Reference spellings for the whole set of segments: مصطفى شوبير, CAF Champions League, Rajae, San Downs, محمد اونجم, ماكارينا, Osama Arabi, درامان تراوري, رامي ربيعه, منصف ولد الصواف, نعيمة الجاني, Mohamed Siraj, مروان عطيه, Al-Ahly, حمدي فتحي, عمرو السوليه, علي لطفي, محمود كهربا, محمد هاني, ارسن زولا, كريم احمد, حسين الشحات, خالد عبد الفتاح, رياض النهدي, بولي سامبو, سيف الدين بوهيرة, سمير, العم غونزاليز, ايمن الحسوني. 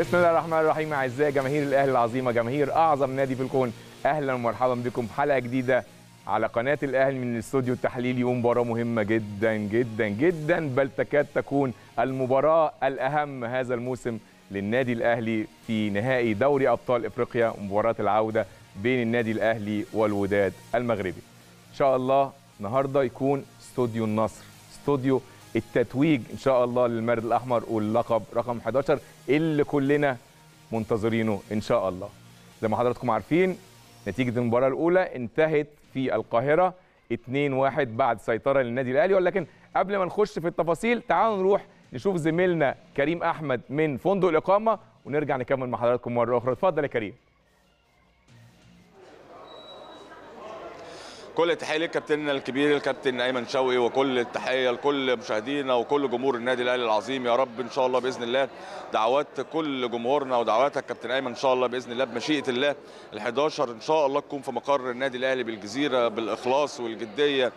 بسم الله الرحمن الرحيم. اعزائي جماهير الاهلي العظيمه، جماهير اعظم نادي في الكون، اهلا ومرحبا بكم في حلقه جديده على قناه الاهلي من الاستوديو التحليلي، ومباراه مهمه جدا جدا جدا، بل تكاد تكون المباراه الاهم هذا الموسم للنادي الاهلي في نهائي دوري ابطال افريقيا، مباراه العوده بين النادي الاهلي والوداد المغربي. ان شاء الله النهارده يكون استوديو النصر، استوديو التتويج ان شاء الله للمارد الاحمر واللقب رقم 11 اللي كلنا منتظرينه ان شاء الله. زي ما حضراتكم عارفين نتيجه المباراه الاولى انتهت في القاهره 2-1 بعد سيطره للنادي الاهلي، ولكن قبل ما نخش في التفاصيل تعالوا نروح نشوف زميلنا كريم احمد من فندق الاقامه ونرجع نكمل مع حضراتكم مره اخرى. اتفضل يا كريم. كل التحيه لكابتننا الكبير الكابتن ايمن شوقي، وكل التحيه لكل مشاهدينا وكل جمهور النادي الاهلي العظيم. يا رب ان شاء الله باذن الله دعوات كل جمهورنا ودعواتك كابتن ايمن ان شاء الله باذن الله بمشيئه الله ال11 ان شاء الله تكون في مقر النادي الاهلي بالجزيره بالاخلاص والجديه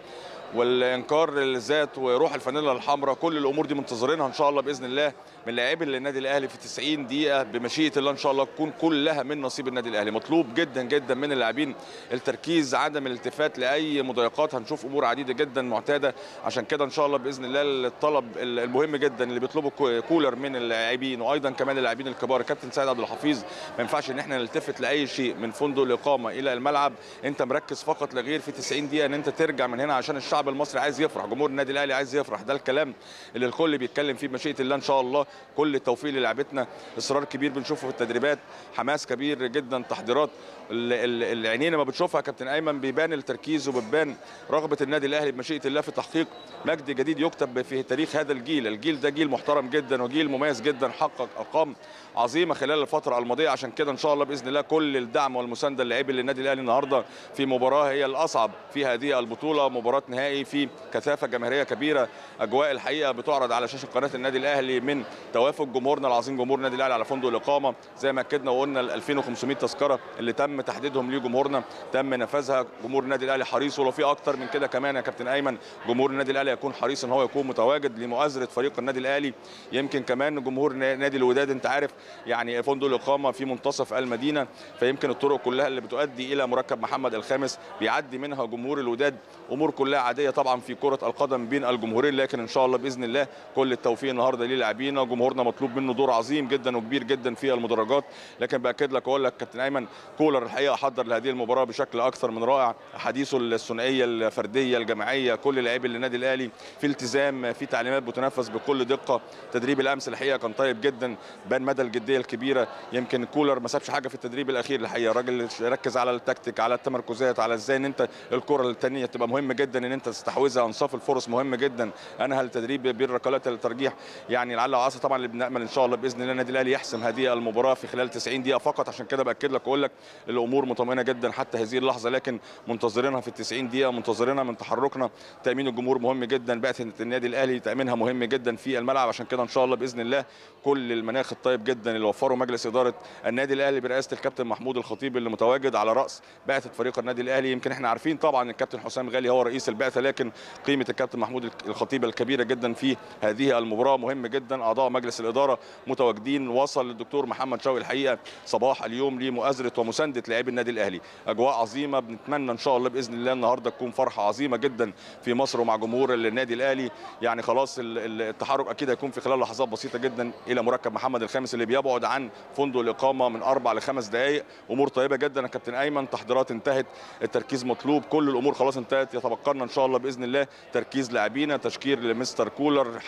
والانكار للذات وروح الفانيلا الحمراء. كل الامور دي منتظرينها ان شاء الله باذن الله من لاعبي النادي الاهلي في 90 دقيقه بمشيئه الله ان شاء الله تكون كلها من نصيب النادي الاهلي. مطلوب جدا جدا من اللاعبين التركيز، عدم الالتفات لاي مضايقات. هنشوف امور عديده جدا معتاده، عشان كده ان شاء الله باذن الله الطلب المهم جدا اللي بيطلبه كولر من اللاعبين وايضا كمان اللاعبين الكبار كابتن سيد عبد الحفيظ، ما ينفعش ان احنا نلتفت لاي شيء من فندق الاقامه الى الملعب. انت مركز فقط لغير في 90 دقيقه ان انت ترجع من هنا، عشان الشعب المصري عايز يفرح، جمهور النادي الاهلي عايز يفرح. ده الكلام اللي الكل بيتكلم فيه بمشيئه الله ان شاء الله. كل التوفيق للاعبتنا، اصرار كبير بنشوفه في التدريبات، حماس كبير جدا، تحضيرات اللي عينينا ما بتشوفها كابتن ايمن بيبان التركيز وبتبان رغبه النادي الاهلي بمشيئه الله في تحقيق مجد جديد يكتب في تاريخ هذا الجيل. الجيل ده جيل محترم جدا وجيل مميز جدا، حقق ارقام عظيمه خلال الفتره الماضيه. عشان كده ان شاء الله باذن الله كل الدعم والمسانده اللاعبين للنادي الاهلي النهارده في مباراه هي الاصعب في هذه البطوله، مباراه نهائي في كثافه جماهيريه كبيره. اجواء الحقيقه بتعرض على شاشه قناه النادي الاهلي من توافق جمهورنا العظيم، جمهور النادي الاهلي على فندق الاقامه. زي ما اكدنا وقلنا ال 2500 تذكره اللي تم تحديدهم لجمهورنا تم نفاذها. جمهور النادي الاهلي حريص، ولو في اكتر من كده كمان يا كابتن ايمن جمهور النادي الاهلي هيكون حريص ان هو يكون متواجد لمؤازره فريق النادي الاهلي. يمكن كمان جمهور نادي الوداد انت عارف يعني فندق الاقامه في منتصف المدينه، فيمكن الطرق كلها اللي بتؤدي الى مركب محمد الخامس بيعدي منها جمهور الوداد. امور كلها عاديه طبعا في كره القدم بين الجمهورين، لكن ان شاء الله باذن الله كل التوفيق النهارده للاعبينا. جمهورنا مطلوب منه دور عظيم جدا وكبير جدا في المدرجات، لكن باكد لك واقول لك كابتن ايمن كولر الحقيقه حضر لهذه المباراه بشكل اكثر من رائع. احاديثه الثنائيه الفرديه الجماعيه، كل لاعبي النادي الاهلي في التزام، في تعليمات بتنفذ بكل دقه. تدريب الامس الحقيقه كان طيب جدا، بان مدى الجديه الكبيره. يمكن كولر ما سابش حاجه في التدريب الاخير الحقيقه، الراجل ركز على التكتيك، على التمركزات، على ازاي ان انت الكره الثانيه تبقى مهمه جدا ان انت تستحوذها، انصاف الفرص مهمه جدا، انهى التدريب بالركلات للترجيح. يعني لعل وعسى طبعا اللي بنامل ان شاء الله باذن الله النادي الاهلي يحسم هذه المباراه في خلال 90 دقيقه فقط. عشان كده باكد لك واقول لك الامور مطمئنه جدا حتى هذه اللحظه، لكن منتظرينها في 90 دقيقه، منتظرينها من تحركنا. تامين الجمهور مهم جدا، بعثه النادي الاهلي تامينها مهم جدا في الملعب. عشان كده ان شاء الله باذن الله كل المناخ الطيب جدا اللي وفره مجلس اداره النادي الاهلي برئاسه الكابتن محمود الخطيب اللي متواجد على راس بعثه فريق النادي الاهلي. يمكن احنا عارفين طبعا الكابتن حسام غالي هو رئيس البعثه، لكن قيمه الكابتن محمود الخطيب الكبيره جدا في هذه المباراه مهم جدا. اعضاء مجلس الاداره متواجدين، وصل الدكتور محمد شوقي الحقيقه صباح اليوم لمؤازره ومسانده لاعبي النادي الاهلي. اجواء عظيمه، بنتمنى ان شاء الله باذن الله النهارده تكون فرحه عظيمه جدا في مصر ومع جمهور النادي الاهلي. يعني خلاص التحرك اكيد هيكون في خلال لحظات بسيطه جدا الى مركب محمد الخامس اللي بيبعد عن فندق الاقامه من 4 ل 5 دقائق. امور طيبه جدا يا كابتن ايمن، تحضيرات انتهت، التركيز مطلوب، كل الامور خلاص انتهت. يتبقى ان شاء الله باذن الله تركيز لاعبينا، تشكير لمستر كولر،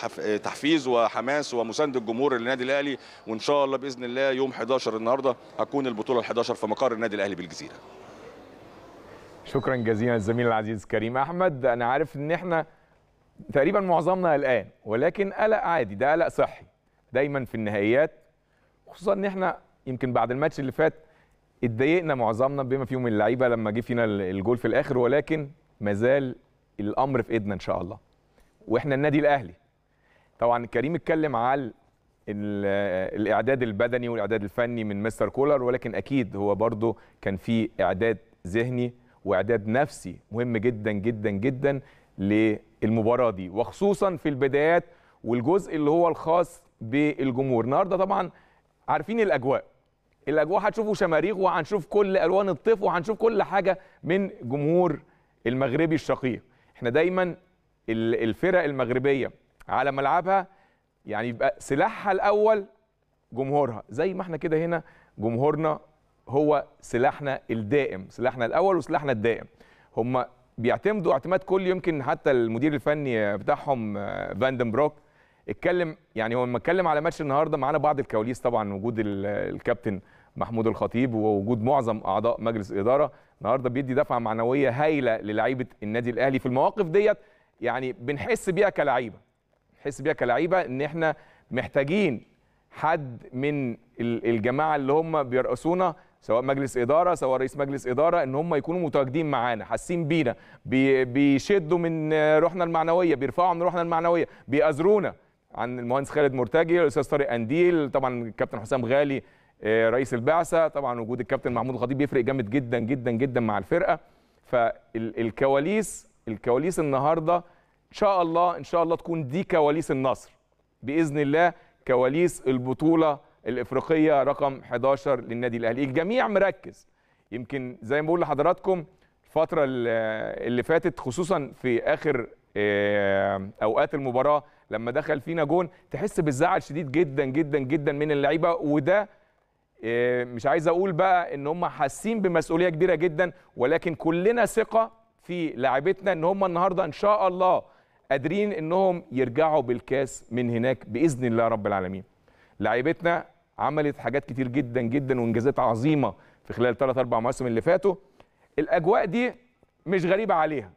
تحفيز وحماس ومساند الجمهور للنادي الاهلي. وان شاء الله باذن الله يوم 11 النهارده هتكون البطوله ال11 في مقر النادي الاهلي بالجزيره. شكرا جزيلا للزميل العزيز كريم احمد. انا عارف ان احنا تقريبا معظمنا قلقان، ولكن قلق عادي، ده قلق صحي دايما في النهائيات، خصوصا ان احنا يمكن بعد الماتش اللي فات اتضايقنا معظمنا بما فيهم اللعيبه لما جه فينا الجول في الاخر، ولكن مازال الامر في ايدنا ان شاء الله. واحنا النادي الاهلي طبعا كريم اتكلم على الاعداد البدني والاعداد الفني من مستر كولر، ولكن اكيد هو برضه كان في اعداد ذهني واعداد نفسي مهم جدا جدا جدا للمباراه دي، وخصوصا في البدايات والجزء اللي هو الخاص بالجمهور. النهارده طبعا عارفين الاجواء. هتشوفوا شماريخ وهنشوف كل الوان الطيف وهنشوف كل حاجه من جمهور المغربي الشقيق. احنا دايما الفرق المغربيه على ملعبها يعني يبقى سلاحها الاول جمهورها، زي ما احنا كده هنا جمهورنا هو سلاحنا الدائم، سلاحنا الاول وسلاحنا الدائم. هم بيعتمدوا اعتماد كلي. يمكن حتى المدير الفني بتاعهم فاندن بروك اتكلم، يعني هو لما اتكلم على ماتش النهارده معانا بعض الكواليس طبعا، وجود الكابتن محمود الخطيب ووجود معظم اعضاء مجلس الاداره النهارده بيدي دفعه معنويه هايله للاعيبه النادي الاهلي في المواقف ديت. يعني بنحس بيها كلاعيبه، ان احنا محتاجين حد من الجماعه اللي هم بيرأسونا، سواء مجلس اداره سواء رئيس مجلس اداره، ان هم يكونوا متواجدين معانا، حاسين بينا، بيشدوا من روحنا المعنويه، بيرفعوا من روحنا المعنويه، بيأزرونا. عن المهندس خالد مرتجي، الاستاذ طارق قنديل، طبعا الكابتن حسام غالي رئيس البعثه، طبعا وجود الكابتن محمود الخطيب بيفرق جامد جدا جدا جدا مع الفرقه. فالكواليس النهارده ان شاء الله تكون دي كواليس النصر باذن الله، كواليس البطوله الافريقيه رقم 11 للنادي الاهلي. الجميع مركز، يمكن زي ما بقول لحضراتكم الفتره اللي فاتت خصوصا في اخر اوقات المباراه لما دخل فينا جون تحس بالزعل شديد جدا جدا جدا من اللعيبه، وده مش عايز اقول بقى ان هم حاسين بمسؤوليه كبيره جدا، ولكن كلنا ثقه في لاعبتنا ان هم النهارده ان شاء الله قادرين انهم يرجعوا بالكاس من هناك باذن الله رب العالمين. لاعبتنا عملت حاجات كتير جدا جدا وانجازات عظيمه في خلال 3-4 مواسم اللي فاتوا. الاجواء دي مش غريبه عليها،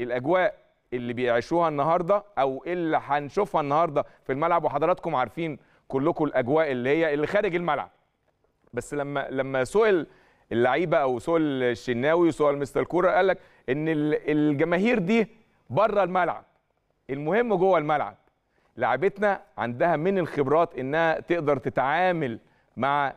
الاجواء اللي بيعيشوها النهارده او اللي هنشوفها النهارده في الملعب، وحضراتكم عارفين كلكم الاجواء اللي هي اللي خارج الملعب. بس لما سئل اللعيبه او سئل الشناوي وسئل مستر كوره قال لك ان الجماهير دي بره الملعب، المهم جوه الملعب. لاعبتنا عندها من الخبرات انها تقدر تتعامل مع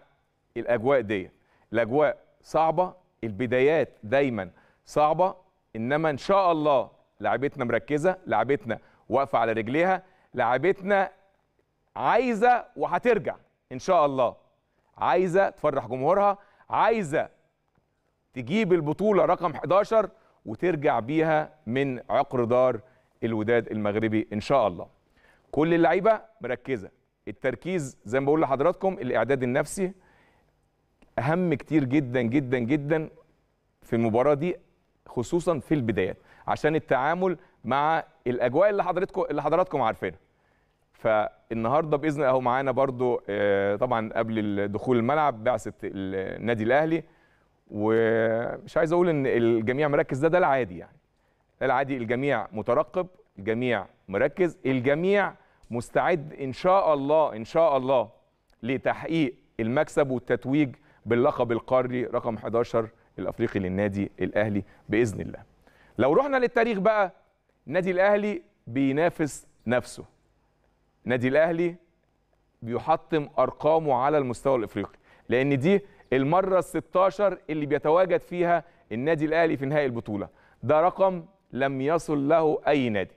الاجواء دي. الاجواء صعبه، البدايات دايما صعبه، انما ان شاء الله لاعبتنا مركزه، لاعبتنا واقفه على رجليها، لاعبتنا عايزه وهترجع ان شاء الله، عايزه تفرح جمهورها، عايزه تجيب البطوله رقم 11 وترجع بيها من عقر دار الوداد المغربي ان شاء الله. كل اللعيبه مركزه، التركيز زي ما بقول لحضراتكم، الاعداد النفسي اهم كتير جدا جدا جدا في المباراه دي خصوصا في البدايات، عشان التعامل مع الاجواء اللي حضراتكم عارفينها. فالنهارده باذن الله اهو معانا برضو طبعا قبل دخول الملعب بعثه النادي الاهلي، ومش عايز اقول ان الجميع مركز، ده العادي يعني، ده العادي. الجميع مترقب، الجميع مركز، الجميع مستعد ان شاء الله لتحقيق المكسب والتتويج باللقب القاري رقم 11 الافريقي للنادي الاهلي باذن الله. لو رحنا للتاريخ بقى، النادي الاهلي بينافس نفسه، النادي الاهلي بيحطم ارقامه على المستوى الافريقي، لان دي المره ال16 اللي بيتواجد فيها النادي الاهلي في نهائي البطوله. ده رقم لم يصل له اي نادي.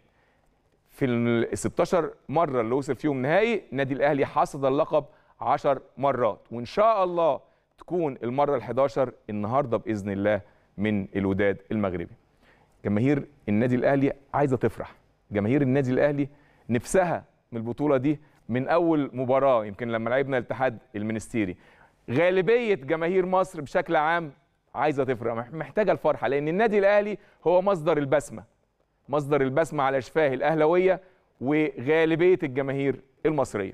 في ال16 مره اللي وصل فيهم نهائي النادي الاهلي حصد اللقب 10 مرات، وان شاء الله تكون المره ال11 النهارده باذن الله من الوداد المغربي. جماهير النادي الاهلي عايزه تفرح، جماهير النادي الاهلي نفسها من البطوله دي من اول مباراه. يمكن لما لعبنا الاتحاد المنستيري غالبيه جماهير مصر بشكل عام عايزه تفرح، محتاجه الفرحه، لان النادي الاهلي هو مصدر البسمه، مصدر البسمه على شفاه الاهلاويه وغالبيه الجماهير المصريه.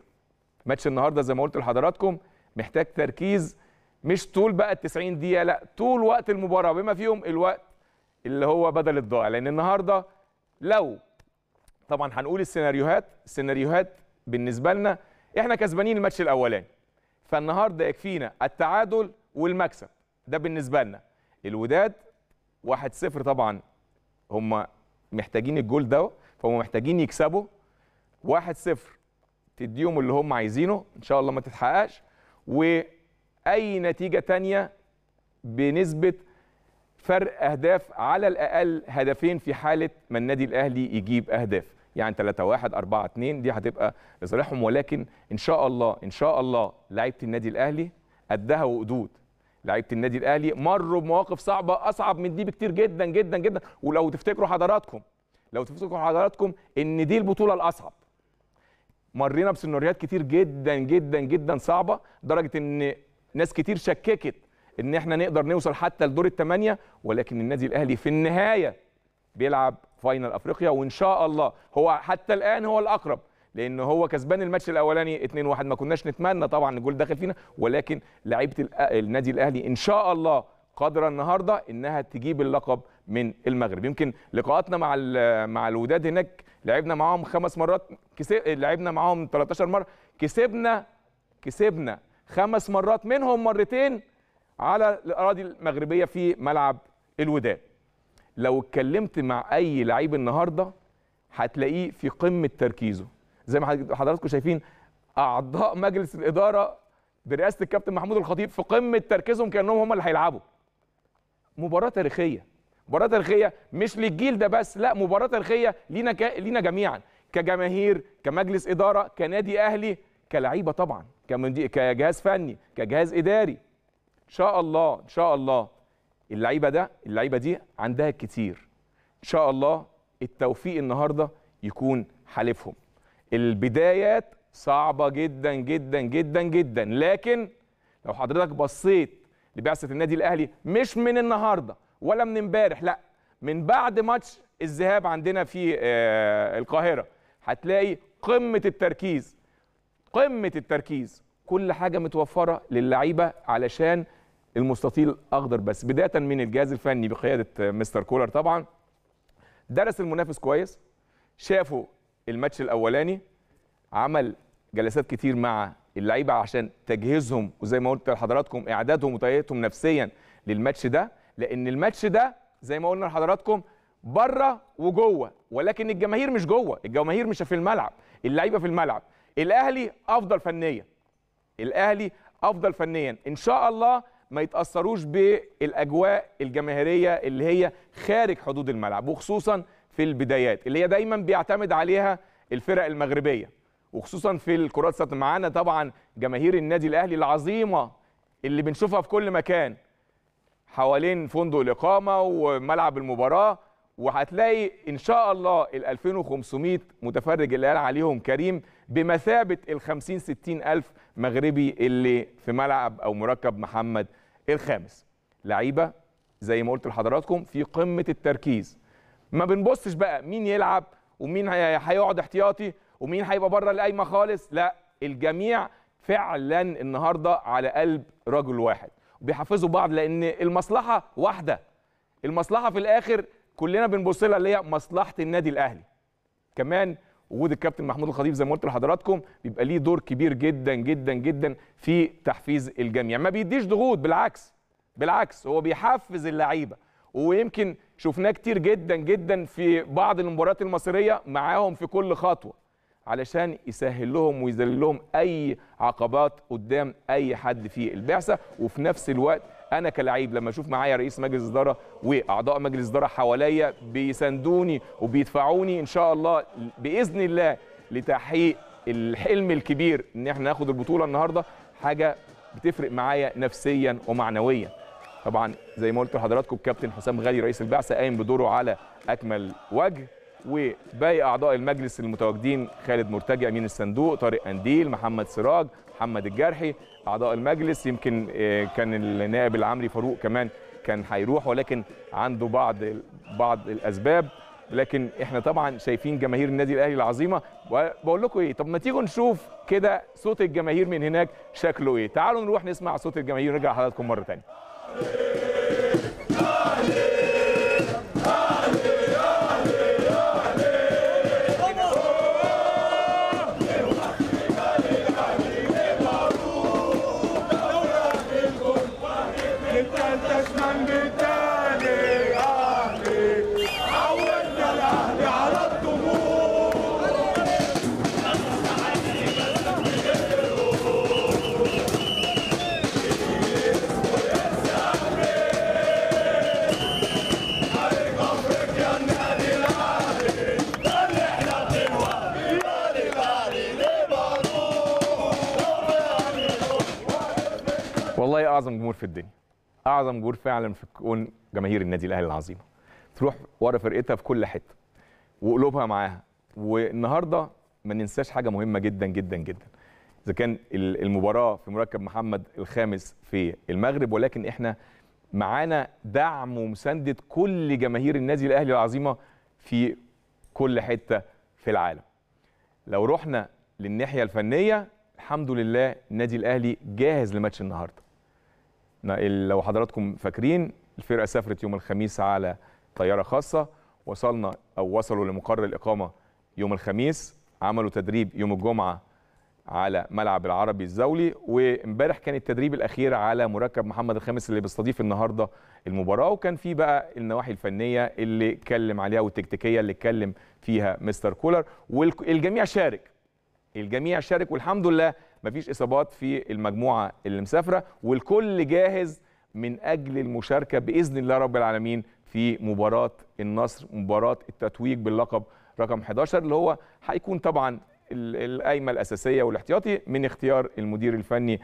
ماتش النهارده زي ما قلت لحضراتكم محتاج تركيز، مش طول بقى ال90 دقيقه، لا طول وقت المباراه بما فيهم الوقت اللي هو بدل الضائع. لان النهارده لو طبعا هنقول السيناريوهات، بالنسبه لنا احنا كسبانين الماتش الاولاني، فالنهارده يكفينا التعادل والمكسب، ده بالنسبه لنا. الوداد 1-0 طبعا هم محتاجين الجول ده، فهم محتاجين يكسبوا 1-0 تديهم اللي هم عايزينه، ان شاء الله ما تتحققش، واي نتيجه ثانيه بنسبه فرق اهداف على الاقل هدفين في حاله ما النادي الاهلي يجيب اهداف. يعني 3-1 4-2 دي هتبقى لصالحهم. ولكن ان شاء الله ان شاء الله لعيبه النادي الاهلي قدها وقدود. لعيبه النادي الاهلي مروا بمواقف صعبه اصعب من دي بكتير جدا جدا جدا. ولو تفتكروا حضراتكم ان دي البطوله الاصعب. مرينا بسيناريوهات كتير جدا جدا جدا صعبه لدرجه ان ناس كتير شككت ان احنا نقدر نوصل حتى لدور ال8، ولكن النادي الاهلي في النهايه بيلعب فاينل افريقيا وان شاء الله هو حتى الان هو الاقرب، لان هو كسبان الماتش الاولاني 2-1 ما كناش نتمنى طبعا الجول داخل فينا، ولكن لعيبه النادي الاهلي ان شاء الله قادره النهارده انها تجيب اللقب من المغرب. يمكن لقاءاتنا مع الوداد هناك لعبنا معاهم 5 مرات، لعبنا معاهم 13 مره، كسبنا 5 مرات منهم 2 على الاراضي المغربيه في ملعب الوداد. لو اتكلمت مع اي لعيب النهارده هتلاقيه في قمه تركيزه، زي ما حضراتكم شايفين اعضاء مجلس الاداره برئاسه الكابتن محمود الخطيب في قمه تركيزهم كانهم هم اللي هيلعبوا. مباراه تاريخيه، مباراه تاريخيه مش للجيل ده بس، لا مباراه تاريخيه لينا جميعا، كجماهير، كمجلس اداره، كنادي اهلي، كلعيبه طبعا، كجهاز فني، كجهاز اداري. ان شاء الله ان شاء الله اللعيبه دي عندها كتير. ان شاء الله التوفيق النهارده يكون حالفهم. البدايات صعبه جدا جدا جدا جدا، لكن لو حضرتك بصيت لبعثه النادي الاهلي مش من النهارده ولا من امبارح، لا من بعد ماتش الذهاب عندنا في القاهره، هتلاقي قمه التركيز، قمه التركيز، كل حاجه متوفره للعيبه علشان المستطيل اخضر. بس بدايه من الجهاز الفني بقياده مستر كولر طبعا، درس المنافس كويس، شافوا الماتش الاولاني، عمل جلسات كتير مع اللعيبه عشان تجهيزهم وزي ما قلت لحضراتكم اعدادهم وتهيئتهم نفسيا للماتش ده، لان الماتش ده زي ما قلنا لحضراتكم بره وجوه، ولكن الجماهير مش جوه، الجماهير مش في الملعب، اللعيبه في الملعب. الاهلي افضل فنيا، الاهلي افضل فنيا، ان شاء الله ما يتاثروش بالاجواء الجماهيريه اللي هي خارج حدود الملعب، وخصوصا في البدايات اللي هي دايما بيعتمد عليها الفرق المغربيه، وخصوصا في الكرات السبت. معانا طبعا جماهير النادي الاهلي العظيمه اللي بنشوفها في كل مكان حوالين فندق الاقامه وملعب المباراه، وهتلاقي ان شاء الله ال 2500 متفرج اللي قال عليهم كريم بمثابه ال 50 60 الف مغربي اللي في ملعب او مركب محمد الخامس. لعيبه زي ما قلت لحضراتكم في قمه التركيز، ما بنبصش بقى مين يلعب ومين هيقعد احتياطي ومين هيبقى بره القايمه خالص، لا الجميع فعلا النهارده على قلب رجل واحد، وبيحفزوا بعض لان المصلحه واحده، المصلحه في الاخر كلنا بنبص لها اللي هي مصلحه النادي الاهلي. كمان وجود الكابتن محمود الخطيب زي ما قلت لحضراتكم بيبقى ليه دور كبير جدا جدا جدا في تحفيز الجميع، ما بيديش ضغوط، بالعكس بالعكس هو بيحفز اللعيبه، ويمكن شفناه كتير جدا جدا في بعض المباريات المصريه معاهم في كل خطوه علشان يسهل لهم ويذلل لهم اي عقبات قدام اي حد في البعثه. وفي نفس الوقت انا كلاعب لما اشوف معايا رئيس مجلس اداره واعضاء مجلس اداره حواليا بيساندوني وبيدفعوني ان شاء الله باذن الله لتحقيق الحلم الكبير ان احنا ناخد البطوله النهارده، حاجه بتفرق معايا نفسيا ومعنويا. طبعا زي ما قلت لحضراتكم الكابتن حسام غالي رئيس البعثه قايم بدوره على اكمل وجه، وباقي اعضاء المجلس المتواجدين خالد مرتجي امين الصندوق، طارق قنديل، محمد سراج، محمد الجرحي، اعضاء المجلس. يمكن كان النائب العمري فاروق كمان كان هيروح ولكن عنده بعض الاسباب، لكن احنا طبعا شايفين جماهير النادي الاهلي العظيمه. وبقول لكم ايه، طب ما تيجوا نشوف كده صوت الجماهير من هناك شكله ايه، تعالوا نروح نسمع صوت الجماهير ونرجع لحضراتكم مره ثانيه. والله اعظم جمهور في الدنيا، اعظم جمهور فعلا في الكون جماهير النادي الاهلي العظيمه، تروح ورا فرقتها في كل حته وقلوبها معاها. والنهارده ما ننساش حاجه مهمه جدا جدا جدا، اذا كان المباراه في مركب محمد الخامس في المغرب، ولكن احنا معانا دعم ومسانده كل جماهير النادي الاهلي العظيمه في كل حته في العالم. لو رحنا للناحيه الفنيه، الحمد لله النادي الاهلي جاهز لماتش النهارده. لو حضراتكم فاكرين، الفرقه سافرت يوم الخميس على طياره خاصه، وصلوا لمقر الاقامه يوم الخميس، عملوا تدريب يوم الجمعه على ملعب العربي الزولي، وامبارح كان التدريب الاخير على مركب محمد الخامس اللي بيستضيف النهارده المباراه. وكان في بقى النواحي الفنيه اللي اتكلم عليها والتكتيكيه اللي اتكلم فيها مستر كولر، والجميع شارك، الجميع شارك، والحمد لله مفيش اصابات في المجموعه اللي مسافره، والكل جاهز من اجل المشاركه باذن الله رب العالمين في مباراه النصر، مباراه التتويج باللقب رقم 11 اللي هو هيكون طبعا القايمه الاساسيه والاحتياطي من اختيار المدير الفني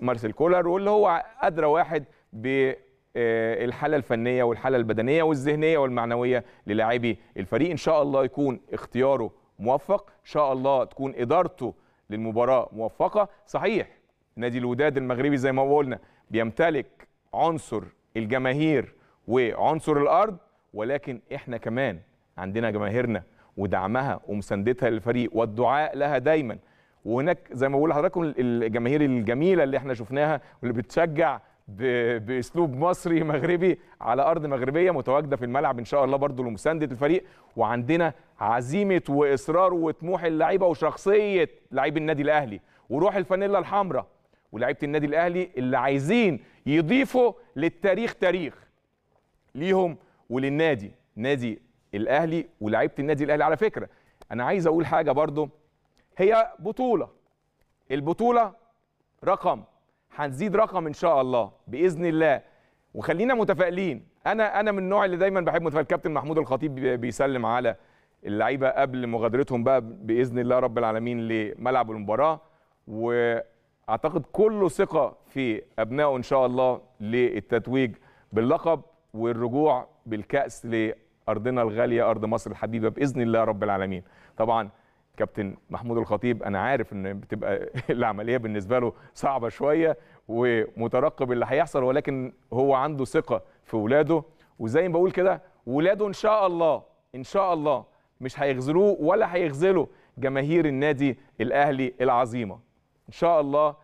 مارسيل كولر، واللي هو ادرى واحد بالحاله الفنيه والحاله البدنيه والذهنيه والمعنويه للاعبي الفريق. ان شاء الله يكون اختياره موفق، ان شاء الله تكون ادارته للمباراه موفقه. صحيح نادي الوداد المغربي زي ما قلنا بيمتلك عنصر الجماهير وعنصر الارض، ولكن احنا كمان عندنا جماهيرنا ودعمها ومساندتها للفريق والدعاء لها دايما. وهناك زي ما بقول لحضراتكم الجماهير الجميله اللي احنا شفناها واللي بتشجع باسلوب مصري مغربي على ارض مغربيه متواجده في الملعب ان شاء الله برضو لمسانده الفريق. وعندنا عزيمه واصرار وطموح اللعيبه وشخصيه لاعبي النادي الاهلي وروح الفانيلا الحمراء ولاعيبه النادي الاهلي اللي عايزين يضيفوا للتاريخ تاريخ ليهم وللنادي نادي الاهلي ولاعيبه النادي الاهلي. على فكره انا عايز اقول حاجه برضو، هي بطوله، البطوله رقم، هنزيد رقم ان شاء الله باذن الله، وخلينا متفائلين. انا من النوع اللي دايما بحب متفائل. كابتن محمود الخطيب بيسلم على اللعيبه قبل مغادرتهم بقى باذن الله رب العالمين لملعب المباراه، واعتقد كله ثقه في ابنائه ان شاء الله للتتويج باللقب والرجوع بالكاس لارضنا الغاليه ارض مصر الحبيبه باذن الله رب العالمين. طبعا كابتن محمود الخطيب انا عارف ان بتبقى العمليه بالنسبه له صعبه شويه ومترقب اللي هيحصل، ولكن هو عنده ثقه في ولاده، وزي ما بقول كده ولاده ان شاء الله ان شاء الله مش هيخذلوه ولا هيخذلوا جماهير النادي الاهلي العظيمه. ان شاء الله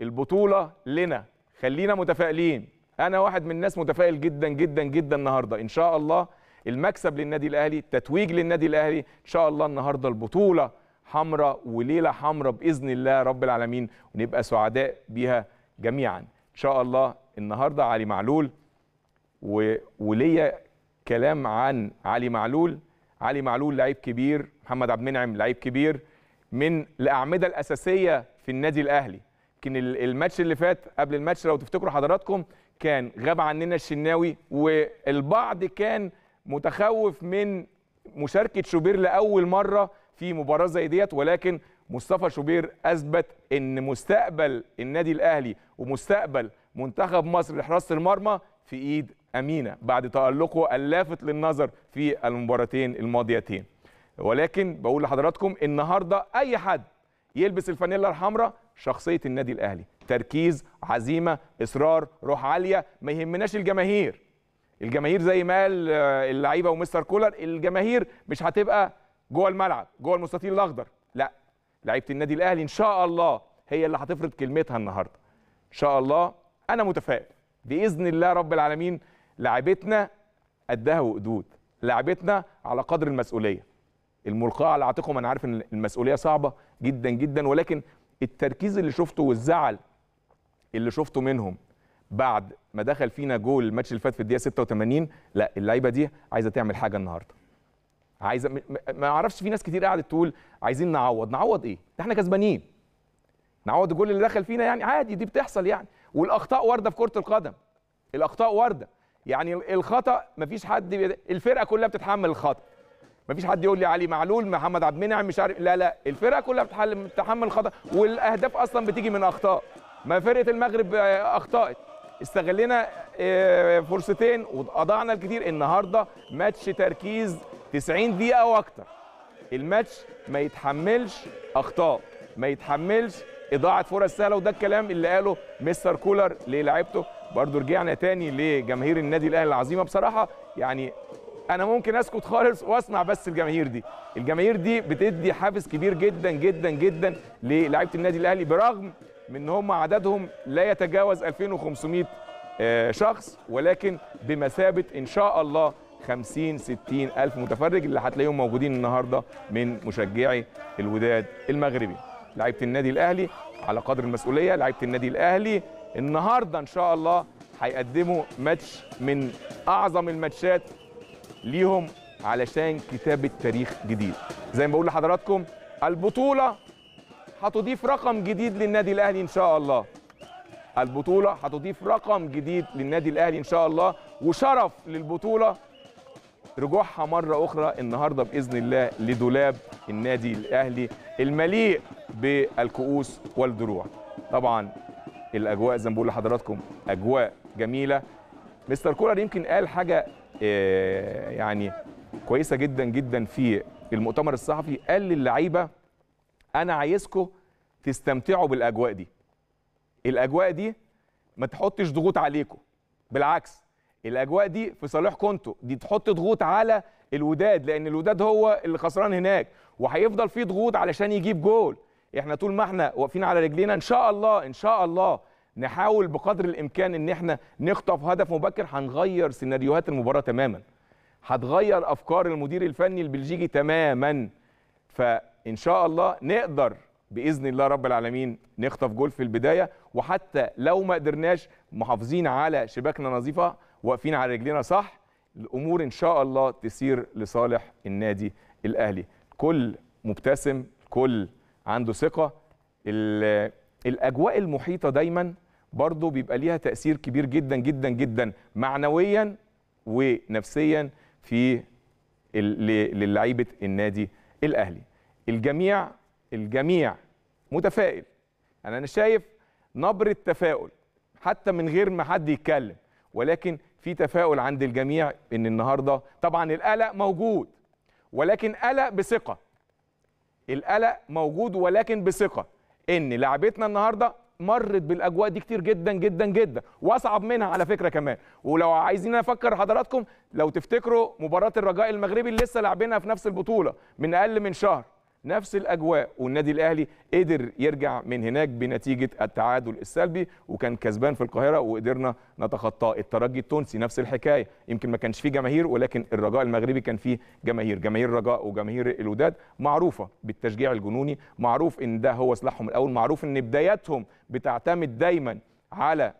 البطوله لنا، خلينا متفائلين. انا واحد من الناس متفائل جدا جدا جدا النهارده ان شاء الله، المكسب للنادي الاهلي، التتويج للنادي الاهلي ان شاء الله. النهارده البطوله حمراء وليله حمراء باذن الله رب العالمين، ونبقى سعداء بيها جميعا ان شاء الله. النهارده علي معلول، وليا كلام عن علي معلول. علي معلول لعيب كبير، محمد عبد المنعم لعيب كبير من الاعمده الاساسيه في النادي الاهلي. يمكن الماتش اللي فات قبل الماتش لو تفتكروا حضراتكم كان غاب عننا الشناوي، والبعض كان متخوف من مشاركة شوبير لأول مرة في مباراة زي ديت، ولكن مصطفى شوبير أثبت إن مستقبل النادي الأهلي ومستقبل منتخب مصر لحراسة المرمى في إيد أمينة بعد تألقه اللافت للنظر في المباراتين الماضيتين. ولكن بقول لحضراتكم النهاردة أي حد يلبس الفانيلا الحمراء شخصية النادي الأهلي، تركيز، عزيمة، إصرار، روح عالية. ما يهمناش الجماهير، الجماهير زي ما قال اللعيبه ومستر كولر، الجماهير مش هتبقى جوه الملعب جوه المستطيل الاخضر، لا، لعيبه النادي الاهلي ان شاء الله هي اللي هتفرض كلمتها النهارده ان شاء الله. انا متفائل باذن الله رب العالمين. لعيبتنا قدها وقدود، لعيبتنا على قدر المسؤوليه الملقاه على عاتقهم. انا عارف ان المسؤوليه صعبه جدا جدا، ولكن التركيز اللي شفته والزعل اللي شفته منهم بعد ما دخل فينا جول الماتش اللي فات في الدقيقه 86، لا، اللعيبه دي عايزه تعمل حاجه النهارده، عايزه، ما اعرفش، في ناس كتير قاعده تقول عايزين نعوض ايه؟ ده احنا كسبانين، نعوض الجول اللي دخل فينا يعني عادي، دي بتحصل يعني. والاخطاء وارده في كره القدم، الاخطاء وارده يعني، الخطا مفيش حد، الفرقه كلها بتتحمل الخطا، مفيش حد يقول لي علي معلول محمد عبد المنعم مش عارف، لا، الفرقه كلها بتتحمل الخطا، والاهداف اصلا بتيجي من اخطاء، ما فرقه المغرب اخطأت، استغلنا فرصتين واضعنا الكثير. النهارده ماتش تركيز 90 دقيقه واكتر. الماتش ما يتحملش اخطاء، ما يتحملش اضاعه فرص سهله، وده الكلام اللي قاله مستر كولر للاعيبته. برضه رجعنا تاني لجماهير النادي الاهلي العظيمه. بصراحه يعني انا ممكن اسكت خالص واسمع بس الجماهير دي. الجماهير دي بتدي حافز كبير جدا جدا جدا للاعيبه النادي الاهلي، برغم من ان هم عددهم لا يتجاوز 2500 شخص، ولكن بمثابه ان شاء الله 50-60 ألف متفرج اللي هتلاقيهم موجودين النهارده من مشجعي الوداد المغربي. لعيبه النادي الاهلي على قدر المسؤوليه، لعيبه النادي الاهلي النهارده ان شاء الله هيقدموا ماتش من اعظم الماتشات ليهم علشان كتابه تاريخ جديد. زي ما بقول لحضراتكم، البطوله هتضيف رقم جديد للنادي الاهلي ان شاء الله. البطوله هتضيف رقم جديد للنادي الاهلي ان شاء الله، وشرف للبطوله رجوعها مره اخرى النهارده باذن الله لدولاب النادي الاهلي المليء بالكؤوس والدروع. طبعا الاجواء زي ما بقول لحضراتكم اجواء جميله. مستر كولر يمكن قال حاجه يعني كويسه جدا جدا في المؤتمر الصحفي. قال للعيبه انا عايزكم تستمتعوا بالاجواء دي. الاجواء دي ما تحطش ضغوط عليكم، بالعكس الاجواء دي في صالحكم انتوا. دي تحط ضغوط على الوداد، لان الوداد هو اللي خسران هناك وهيفضل فيه ضغوط علشان يجيب جول. احنا طول ما احنا واقفين على رجلينا ان شاء الله، ان شاء الله نحاول بقدر الامكان ان احنا نخطف هدف مبكر. هنغير سيناريوهات المباراه تماما، هتغير افكار المدير الفني البلجيكي تماما. فان شاء الله نقدر باذن الله رب العالمين نخطف جول في البدايه، وحتى لو ما قدرناش محافظين على شباكنا نظيفه، واقفين على رجلينا صح، الامور ان شاء الله تسير لصالح النادي الاهلي. كل مبتسم، كل عنده ثقه. الاجواء المحيطه دايما برضو بيبقى ليها تاثير كبير جدا جدا جدا معنويا ونفسيا في للعيبه النادي الاهلي. الجميع متفائل. انا شايف نبره تفاؤل حتى من غير ما حد يتكلم، ولكن في تفاؤل عند الجميع ان النهارده طبعا القلق موجود، ولكن قلق بثقه. القلق موجود ولكن بثقه ان لاعبتنا النهارده مرت بالاجواء دي كتير جدا جدا جدا، واصعب منها على فكره كمان. ولو عايزين افكر حضراتكم، لو تفتكروا مباراه الرجاء المغربي اللي لسه لاعبينها في نفس البطوله من اقل من شهر، نفس الاجواء، والنادي الاهلي قدر يرجع من هناك بنتيجه التعادل السلبي وكان كسبان في القاهره وقدرنا نتخطاه. الترجي التونسي نفس الحكايه، يمكن ما كانش فيه جماهير، ولكن الرجاء المغربي كان فيه جماهير. جماهير الرجاء وجماهير الوداد معروفه بالتشجيع الجنوني، معروف ان ده هو سلاحهم الاول، معروف ان بداياتهم بتعتمد دايما على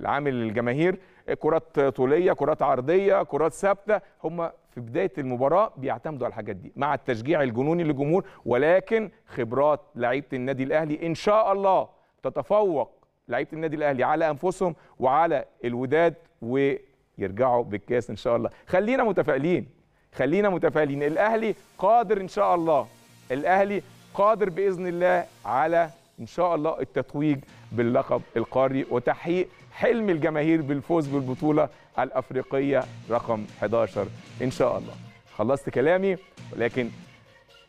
العامل الجماهير. كرات طوليه، كرات عرضيه، كرات ثابته، هم في بدايه المباراه بيعتمدوا على الحاجات دي مع التشجيع الجنوني للجمهور. ولكن خبرات لعيبه النادي الاهلي ان شاء الله تتفوق لعيبه النادي الاهلي على انفسهم وعلى الوداد، ويرجعوا بالكاس ان شاء الله. خلينا متفائلين، خلينا متفائلين. الاهلي قادر ان شاء الله، الاهلي قادر باذن الله على ان شاء الله التتويج باللقب القاري وتحقيق حلم الجماهير بالفوز بالبطولة الأفريقية رقم 11 إن شاء الله. خلصت كلامي، ولكن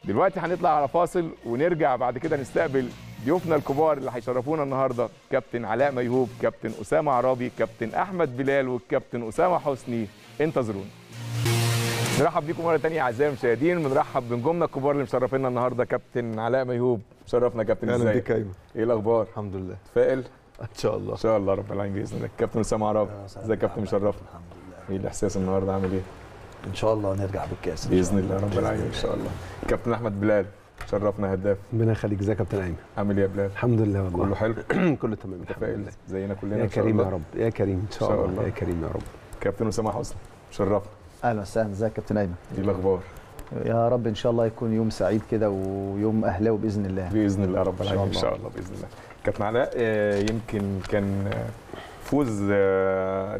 دلوقتي هنطلع على فاصل ونرجع بعد كده نستقبل ضيوفنا الكبار اللي هيشرفونا النهارده، كابتن علاء ميهوب، كابتن أسامة عرابي، كابتن أحمد بلال، والكابتن أسامة حسني. انتظرونا. نرحب بيكم مرة تانية أعزائي المشاهدين، بنرحب بنجومنا الكبار اللي مشرفينا النهارده. كابتن علاء ميهوب، شرفنا كابتن. ازيك؟ بيك ايمن، ايه الأخبار؟ الحمد لله. متفائل؟ ان شاء الله، ان شاء الله رب العالمين باذن الله. كابتن اسامه عرابي، ازيك يا كابتن؟ مشرفنا. الحمد لله. ايه الاحساس النهارده؟ عامل ايه؟ ان شاء الله نرجع بالكاس باذن الله رب العالمين ان شاء الله. كابتن احمد بلال، شرفنا هداف. ربنا يخليك. ازيك يا كابتن ايمن؟ عامل ايه يا بلال؟ الحمد لله والله كله حلو. كله تمام الحمد لله، زينا كلنا يا كريم يا رب، يا كريم ان شاء الله، يا كريم يا رب. كابتن اسامه حسني، شرفنا. اهلا وسهلا. ازيك يا كابتن ايمن؟ ايه الاخبار؟ يا رب ان شاء الله يكون يوم سعيد كده ويوم اهلاوي باذن الله. باذن الله رب العالمين ان شاء الله باذن الله. كابتن علاء، يمكن كان فوز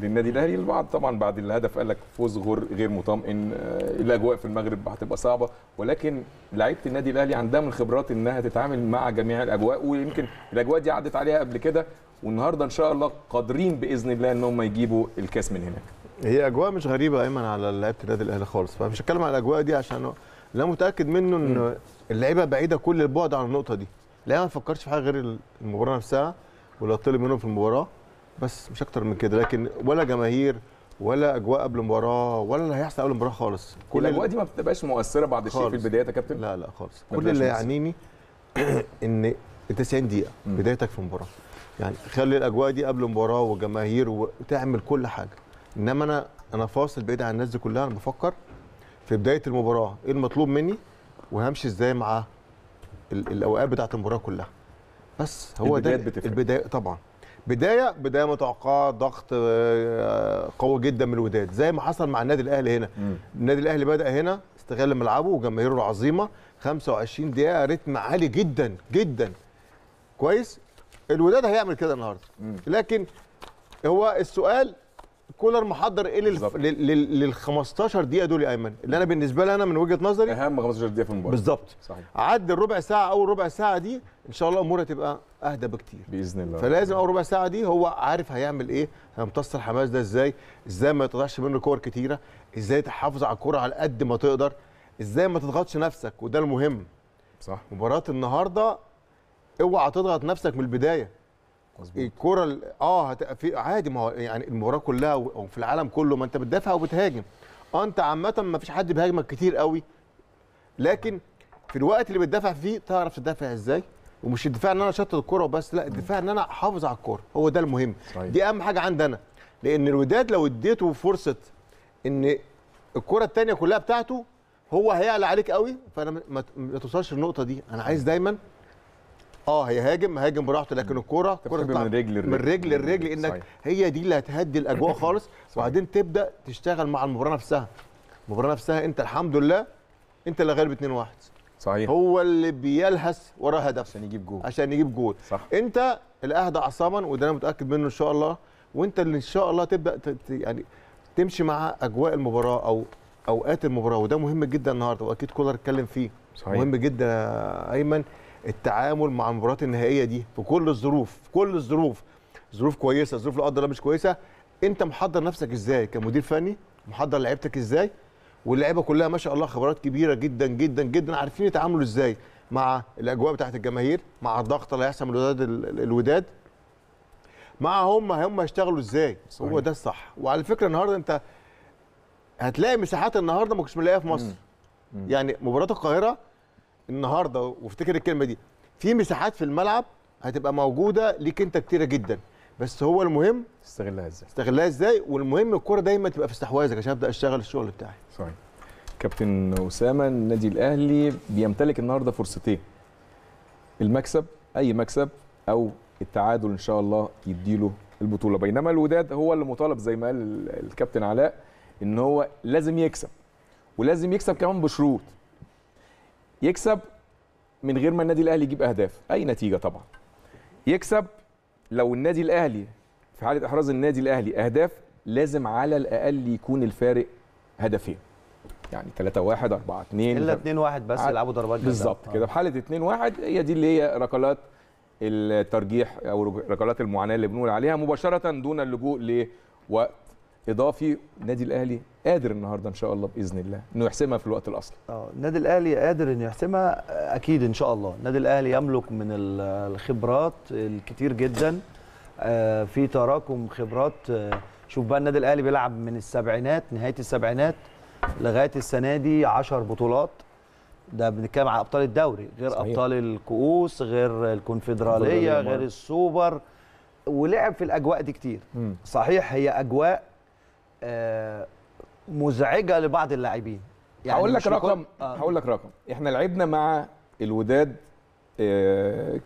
للنادي الاهلي. البعض طبعا بعد الهدف قال لك فوز غير مطمئن، الاجواء في المغرب هتبقى صعبه، ولكن لعيبه النادي الاهلي عندها من الخبرات انها تتعامل مع جميع الاجواء، ويمكن الاجواء دي عدت عليها قبل كده، والنهارده ان شاء الله قادرين باذن الله ان هم يجيبوا الكاس من هناك. هي اجواء مش غريبه ايمن على لعيبه النادي الاهلي خالص، فمش هتكلم على الاجواء دي عشان لا متاكد منه ان اللعيبه بعيده كل البعد عن النقطه دي. اللعيبه ما فكرتش في حاجه غير المباراه نفسها ولا طلب منهم في المباراه، بس مش اكتر من كده، لكن ولا جماهير ولا اجواء قبل المباراه ولا اللي هيحصل قبل المباراه خالص. كل الاجواء دي ما بتبقاش مؤثره بعد الشيء في البدايات يا كابتن؟ لا خالص. كل اللي يعنيني ان 90 دقيقه بدايتك في المباراه، يعني خلي الاجواء دي قبل المباراه وجماهير وتعمل كل حاجه، انما انا فاصل بعيد عن الناس دي كلها. انا بفكر في بدايه المباراه ايه المطلوب مني وهمشي ازاي مع الاوقات بتاعه المباراه كلها، بس هو ده البدايه. طبعا بدايه متوقعه، ضغط قوي جدا من الوداد زي ما حصل مع النادي الاهلي هنا. النادي الاهلي بدا هنا استغل ملعبه وجماهيره العظيمه 25 دقيقه رتم عالي جدا جدا كويس. الوداد هيعمل كده النهارده، لكن هو السؤال كولر محضر ايه لل 15 دقيقه دول يا ايمن؟ اللي انا بالنسبه لي انا من وجهه نظري اهم 15 دقيقه في المباراه بالظبط. عد الربع ساعه، اول ربع ساعه دي ان شاء الله امورها تبقى اهدى بكتير باذن الله، فلازم اول ربع ساعه دي هو عارف هيعمل ايه، هيمتص الحماس ده ازاي ما يتقطعش منه كور كتيره، ازاي تحافظ على الكوره على قد ما تقدر، ازاي ما تضغطش نفسك، وده المهم. صح، مباراه النهارده اوعى تضغط نفسك من البدايه. الكرة عادي، ما هو يعني المباراة كلها وفي العالم كله ما انت بتدافع وبتهاجم، انت عامة ما فيش حد بيهاجمك كتير قوي، لكن في الوقت اللي بتدافع فيه تعرف تدافع ازاي، ومش الدفاع ان انا شطت الكرة وبس، لا الدفاع ان انا احافظ على الكرة، هو ده المهم. صحيح. دي اهم حاجة عندي انا، لان الوداد لو اديته فرصة ان الكرة الثانية كلها بتاعته هو هيعلى عليك قوي، فانا ما توصلش للنقطة دي. انا عايز دايما هيهاجم براحته، لكن الكوره من رجل انك صحيح. هي دي اللي هتهدي الاجواء خالص، وبعدين تبدا تشتغل مع المباراه نفسها. المباراه نفسها انت الحمد لله انت اللي غالب 2-1، صحيح، هو اللي بيلهس ورا هدف عشان يجيب جول، صح. انت الاهدى اعصابا، وده انا متاكد منه ان شاء الله، وانت اللي ان شاء الله تبدا يعني تمشي مع اجواء المباراه او اوقات المباراه، وده مهم جدا النهارده، واكيد كولر اتكلم فيه. صحيح. مهم جدا ايمن التعامل مع المباراه النهائيه دي في كل الظروف، في كل الظروف، ظروف كويسه، ظروف لا قدر الله مش كويسه، انت محضر نفسك ازاي كمدير فني، محضر لعيبتك ازاي، واللعيبه كلها ما شاء الله خبرات كبيره جدا جدا جدا، عارفين يتعاملوا ازاي مع الاجواء بتاعت الجماهير، مع الضغط اللي هيحصل من الوداد، مع هم هيشتغلوا ازاي. صحيح. هو ده الصح. وعلى فكره النهارده انت هتلاقي مساحات النهارده ما كنتش ملاقيها في مصر. يعني مباراه القاهره النهارده، وافتكر الكلمه دي، في مساحات في الملعب هتبقى موجوده ليك انت كتيره جدا، بس هو المهم استغلها ازاي، والمهم الكره دايما تبقى في استحواذك عشان ابدا اشتغل الشغل بتاعي. صحيح. كابتن اسامه، النادي الاهلي بيمتلك النهارده فرصتين، المكسب، اي مكسب، او التعادل ان شاء الله يديله البطوله، بينما الوداد هو اللي مطالب زي ما قال الكابتن علاء ان هو لازم يكسب، ولازم يكسب كمان بشروط، يكسب من غير ما النادي الاهلي يجيب اهداف، اي نتيجه طبعا، يكسب لو النادي الاهلي في حاله احراز النادي الاهلي اهداف لازم على الاقل يكون الفارق هدفين، يعني 3-1 4-2 الا 2-1 بس يلعبوا ضربات جزاء بالظبط كده. في حاله 2-1 هي دي اللي هي ركلات الترجيح او ركلات المعاناه اللي بنقول عليها، مباشره دون اللجوء لوقت اضافي. النادي الاهلي قادر النهارده ان شاء الله باذن الله انه يحسمها في الوقت الاصلي. النادي الاهلي قادر انه يحسمها اكيد ان شاء الله. النادي الاهلي يملك من الخبرات الكتير جدا، في تراكم خبرات. شوف بقى النادي الاهلي بيلعب من السبعينات، نهايه السبعينات لغايه السنه دي 10 بطولات، ده بنتكلم على ابطال الدوري، غير صحيح. ابطال الكؤوس، غير الكونفدراليه، غير السوبر، ولعب في الاجواء دي كتير. صحيح، هي اجواء مزعجه لبعض اللاعبين. يعني هقول لك رقم، احنا لعبنا مع الوداد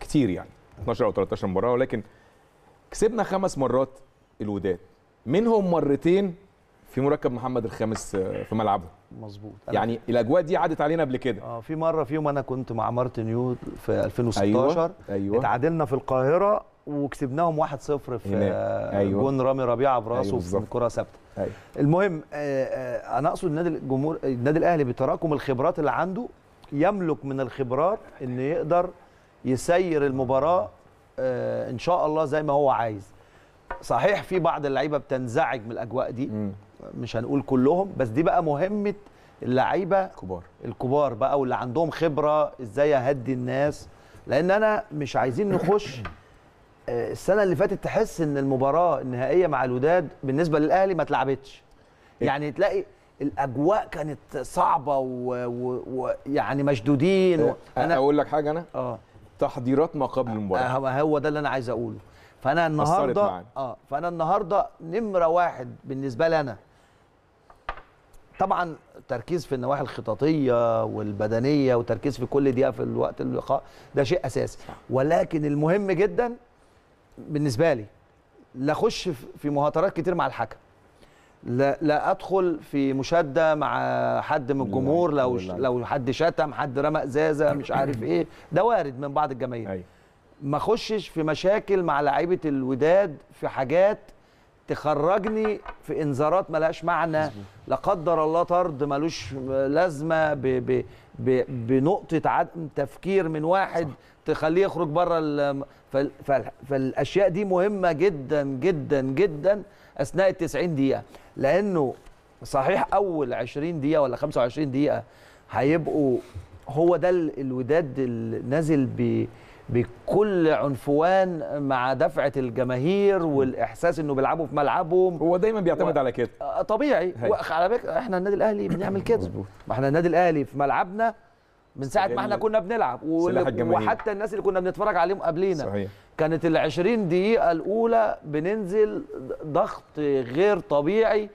كتير، يعني 12 او 13 مباراه، ولكن كسبنا 5 مرات الوداد، منهم مرتين في مركب محمد الخامس في ملعبه. مظبوط. يعني الاجواء دي عادت علينا قبل كده. في مره فيهم انا كنت مع مارتن يود في 2016. أيوة. اتعادلنا في القاهره وكسبناهم 1-0 في أيوة. جون رامي ربيعه براسه في كره ثابته. أيوة. المهم انا اقصد النادي الاهلي بتراكم الخبرات اللي عنده يملك من الخبرات ان يقدر يسير المباراه ان شاء الله زي ما هو عايز. صحيح في بعض اللعيبه بتنزعج من الاجواء دي، مش هنقول كلهم، بس دي بقى مهمه اللعيبه الكبار بقى واللي عندهم خبره، ازاي اهدي الناس، لان انا مش عايزين نخش السنه اللي فاتت تحس ان المباراه النهائيه مع الوداد بالنسبه للاهلي ما اتلعبتش. يعني تلاقي الاجواء كانت صعبه ويعني مشدودين. انا اقول لك حاجه، انا تحضيرات ما قبل المباراه، هو ده اللي انا عايز اقوله. فانا النهارده نمره واحد بالنسبه لي انا طبعا تركيز في النواحي الخططيه والبدنيه، وتركيز في كل دقيقه في الوقت اللقاء، ده شيء اساسي. ولكن المهم جدا بالنسبه لي لا اخش في مهاترات كتير مع الحكم، لا ادخل في مشاده مع حد من الجمهور، لو حد شتم، حد رمى ازازه، مش عارف ايه، ده وارد من بعض الجماهير. ما اخشش في مشاكل مع لعيبه الوداد في حاجات تخرجني في انذارات ملهاش معنى، لا قدر الله طرد ملوش لازمه بنقطه عدم تفكير من واحد تخليه يخرج بره. فالاشياء دي مهمه جدا جدا جدا اثناء ال 90 دقيقه، لانه صحيح اول 20 دقيقه ولا 25 دقيقه هيبقوا هو ده الوداد نازل بكل عنفوان مع دفعه الجماهير والاحساس انه بيلعبوا في ملعبهم. هو دايما بيعتمد على كده طبيعي. على فكره احنا النادي الاهلي بنعمل كده، ما احنا النادي الاهلي في ملعبنا من ساعه ما احنا كنا بنلعب، وحتى الناس اللي كنا بنتفرج عليهم قبلينا صحيح. كانت ال 20 دقيقه الاولى بننزل ضغط غير طبيعي،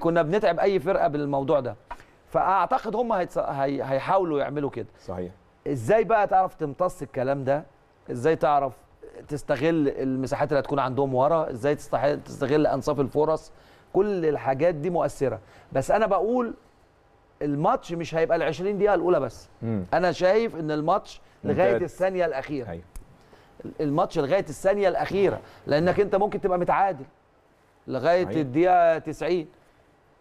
كنا بنتعب اي فرقه بالموضوع ده. فاعتقد هم هيحاولوا يعملوا كده صحيح. ازاي بقى تعرف تمتص الكلام ده؟ ازاي تعرف تستغل المساحات اللي هتكون عندهم ورا؟ ازاي تستغل انصاف الفرص؟ كل الحاجات دي مؤثره. بس انا بقول الماتش مش هيبقى ال 20 دقيقه الاولى بس. انا شايف ان الماتش لغايه الثانيه الاخيره. أيوة. الماتش لغايه الثانيه الاخيره، لانك انت ممكن تبقى متعادل لغايه أيوة. الدقيقه 90،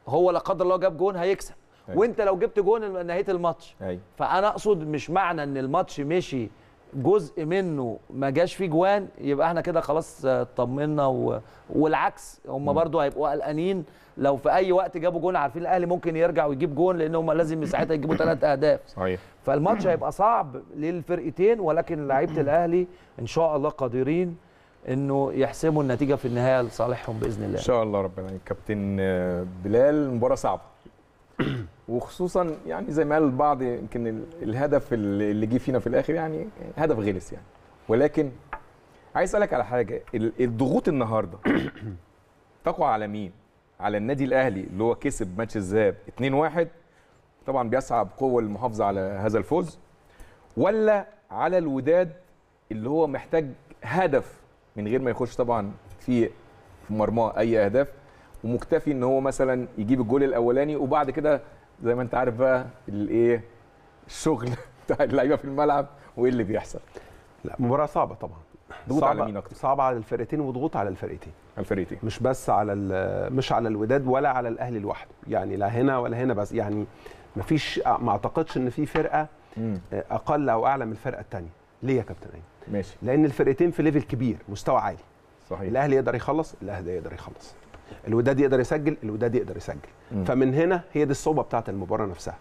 هو لا قدر الله جاب جون هيكسب. أيوة. وانت لو جبت جون نهايه الماتش. أيوة. فانا اقصد مش معنى ان الماتش مشي جزء منه ما جاش فيه جوان يبقى احنا كده خلاص اطمنا والعكس. هم برضو هيبقوا قلقانين لو في اي وقت جابوا جون، عارفين الاهلي ممكن يرجع ويجيب جون، لان هم لازم ساعتها يجيبوا 3 اهداف صحيح. فالماتش هيبقى صعب للفرقتين، ولكن لعيبه الاهلي ان شاء الله قادرين انه يحسموا النتيجه في النهايه لصالحهم باذن الله ان شاء الله ربنا. كابتن بلال، مباراه صعبه وخصوصا يعني زي ما قال البعض يمكن الهدف اللي جه فينا في الاخر يعني هدف غلس يعني، ولكن عايز اسالك على حاجه. الضغوط النهارده تقع على مين؟ على النادي الاهلي اللي هو كسب ماتش الذهاب 2-1 طبعا، بيسعى بقوه للمحافظه على هذا الفوز، ولا على الوداد اللي هو محتاج هدف من غير ما يخش طبعا في مرماه اي اهداف، ومكتفي ان هو مثلا يجيب الجول الاولاني وبعد كده زي ما انت عارف بقى الايه الشغل بتاع اللعيبه في الملعب وايه اللي بيحصل؟ لا، مباراه صعبه طبعا. ضغوط على مين اكتر؟ صعبه على الفرقتين، وضغوط على الفرقتين. على الفرقتين، مش بس على مش على الوداد ولا على الاهلي لوحده، يعني لا هنا ولا هنا، بس يعني مفيش، ما اعتقدش ان في فرقه اقل او اعلى من الفرقه الثانيه. ليه يا كابتن ايمن؟ ماشي، لان الفرقتين في ليفل كبير، مستوى عالي صحيح. الاهلي يقدر يخلص، الاهلي يقدر يخلص، الوداد يقدر يسجل، الوداد يقدر يسجل. فمن هنا هي دي الصعوبه بتاعه المباراه نفسها،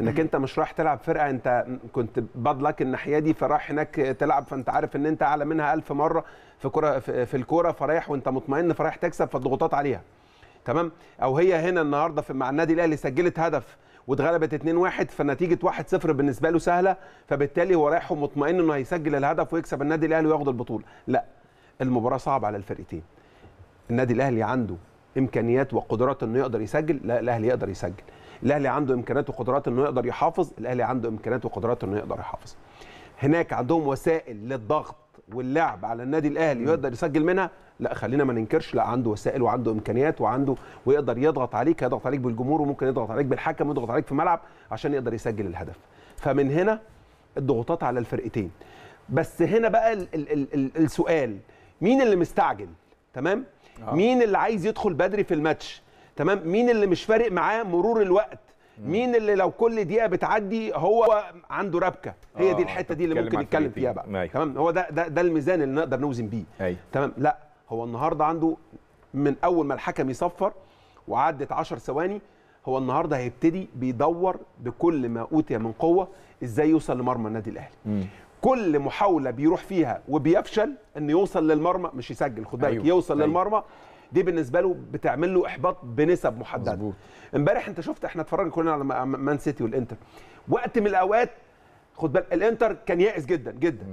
انك انت مش رايح تلعب فرقه انت كنت بضلك الناحيه دي فرايح هناك تلعب، فانت عارف ان انت اعلى منها 1000 مره في كره في الكوره، فرايح وانت مطمئن فرايح تكسب، فالضغوطات عليها تمام. او هي هنا النهارده مع النادي الاهلي سجلت هدف واتغلبت 2-1، فنتيجه 1-0 بالنسبه له سهله، فبالتالي هو رايح ومطمئن انه هيسجل الهدف ويكسب النادي الاهلي وياخد البطوله. لا، المباراه صعبه على الفرقتين. النادي الاهلي عنده امكانيات وقدرات انه يقدر يسجل، لا الاهلي يقدر يسجل. الاهلي عنده امكانيات وقدرات انه يقدر يحافظ، الاهلي عنده امكانيات وقدرات انه يقدر يحافظ. هناك عندهم وسائل للضغط واللعب على النادي الاهلي يقدر يسجل منها، لا خلينا ما ننكرش، لا عنده وسائل وعنده امكانيات وعنده ويقدر يضغط عليك، يضغط عليك بالجمهور وممكن يضغط عليك بالحكم ويضغط عليك في الملعب عشان يقدر يسجل الهدف. فمن هنا الضغوطات على الفرقتين. بس هنا بقى السؤال، مين اللي مستعجل، تمام، مين اللي عايز يدخل بدري في الماتش، تمام، مين اللي مش فارق معاه مرور الوقت، مين اللي لو كل دقيقه بتعدي هو عنده ربكه. هي دي الحته دي اللي ممكن نتكلم فيها بقى. تمام، هو ده الميزان اللي نقدر نوزن بيه. تمام، لا هو النهارده عنده من اول ما الحكم يصفر وعدت 10 ثواني، هو النهارده هيبتدي بيدور بكل ما اوتي من قوه ازاي يوصل لمرمى النادي الاهلي. كل محاوله بيروح فيها وبيفشل ان يوصل للمرمى، مش يسجل، خد بالك، يوصل للمرمى دي بالنسبه له بتعمل له احباط بنسب محدده. امبارح انت شفت، احنا اتفرجنا كلنا على مان سيتي والانتر، وقت من الاوقات خد بالك الانتر كان يائس جدا جدا،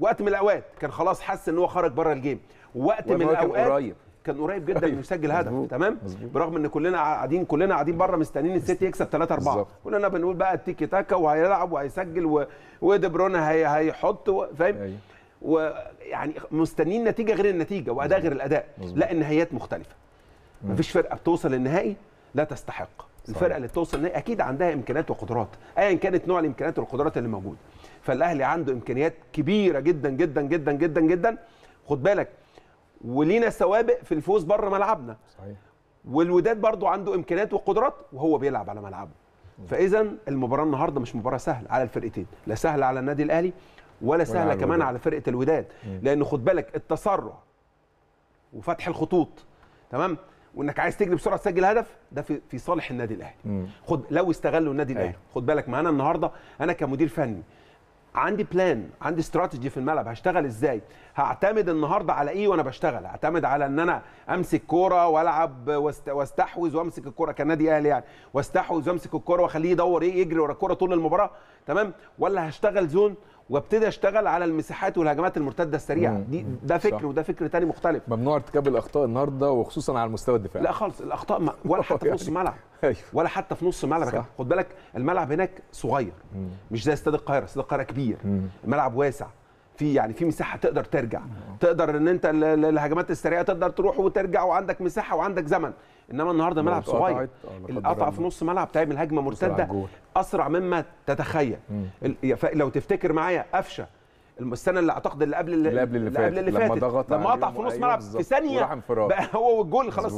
وقت من الاوقات كان خلاص حس ان هو خرج بره الجيم، وقت من الاوقات كان قريب جدا انه يسجل هدف. تمام، برغم ان كلنا قاعدين بره مستنيين السيتي يكسب 3-4، كلنا بنقول بقى التيكي تاكا وهيلعب وهيسجل ودي بروين هيحط فاهم، ويعني مستنيين نتيجه غير النتيجه واداء غير الاداء. لا، النهايات مختلفه، مفيش فرقه بتوصل للنهائي لا تستحق. الفرقه اللي بتوصل للنهائي اكيد عندها امكانيات وقدرات، ايا كانت نوع الامكانيات والقدرات اللي موجوده. فالاهلي عنده امكانيات كبيره جدا جدا جدا جدا جدا، خد بالك، ولينا سوابق في الفوز بره ملعبنا. صحيح. والوداد برضو عنده امكانيات وقدرات وهو بيلعب على ملعبه. فاذا المباراه النهارده مش مباراه سهله على الفرقتين، لا سهله على النادي الاهلي ولا سهله كمان على فرقه الوداد، لان خد بالك التسرع وفتح الخطوط، تمام، وانك عايز تجري بسرعه تسجل هدف، ده في صالح النادي الاهلي. خد لو استغلوا النادي الاهلي، خد بالك، معانا النهارده انا كمدير فني عندي بلان، عندي استراتيجي في الملعب، هشتغل ازاي، هعتمد النهارده على ايه وانا بشتغل، هعتمد على ان انا امسك كوره والعب واستحوذ وامسك الكوره كنادي اهلي يعني، واستحوذ وامسك الكوره واخليه يدور ايه يجري ورا الكوره طول المباراه، تمام، ولا هشتغل زون وابتدي اشتغل على المساحات والهجمات المرتده السريعه دي. ده فكر، صح. وده فكر تاني مختلف. ممنوع ارتكاب الاخطاء النهارده وخصوصا على المستوى الدفاعي. لا خالص، الاخطاء ولا حتى في نص ملعب، ولا حتى في نص ملعب، خد بالك الملعب هناك صغير، مش زي استاد القاهره، استاد القاهره كبير، الملعب واسع، في مساحه تقدر ترجع، تقدر ان انت الهجمات السريعه تقدر تروح وترجع، وعندك مساحه وعندك زمن. انما النهارده ملعب صغير، القطعه في نص ملعب تعمل هجمه مرتده اسرع مما تتخيل. لو تفتكر معايا قفشه السنه اللي اعتقد اللي قبل اللي فاتت، لما قطع في نص ملعب في ثانيه بقى هو والجول خلاص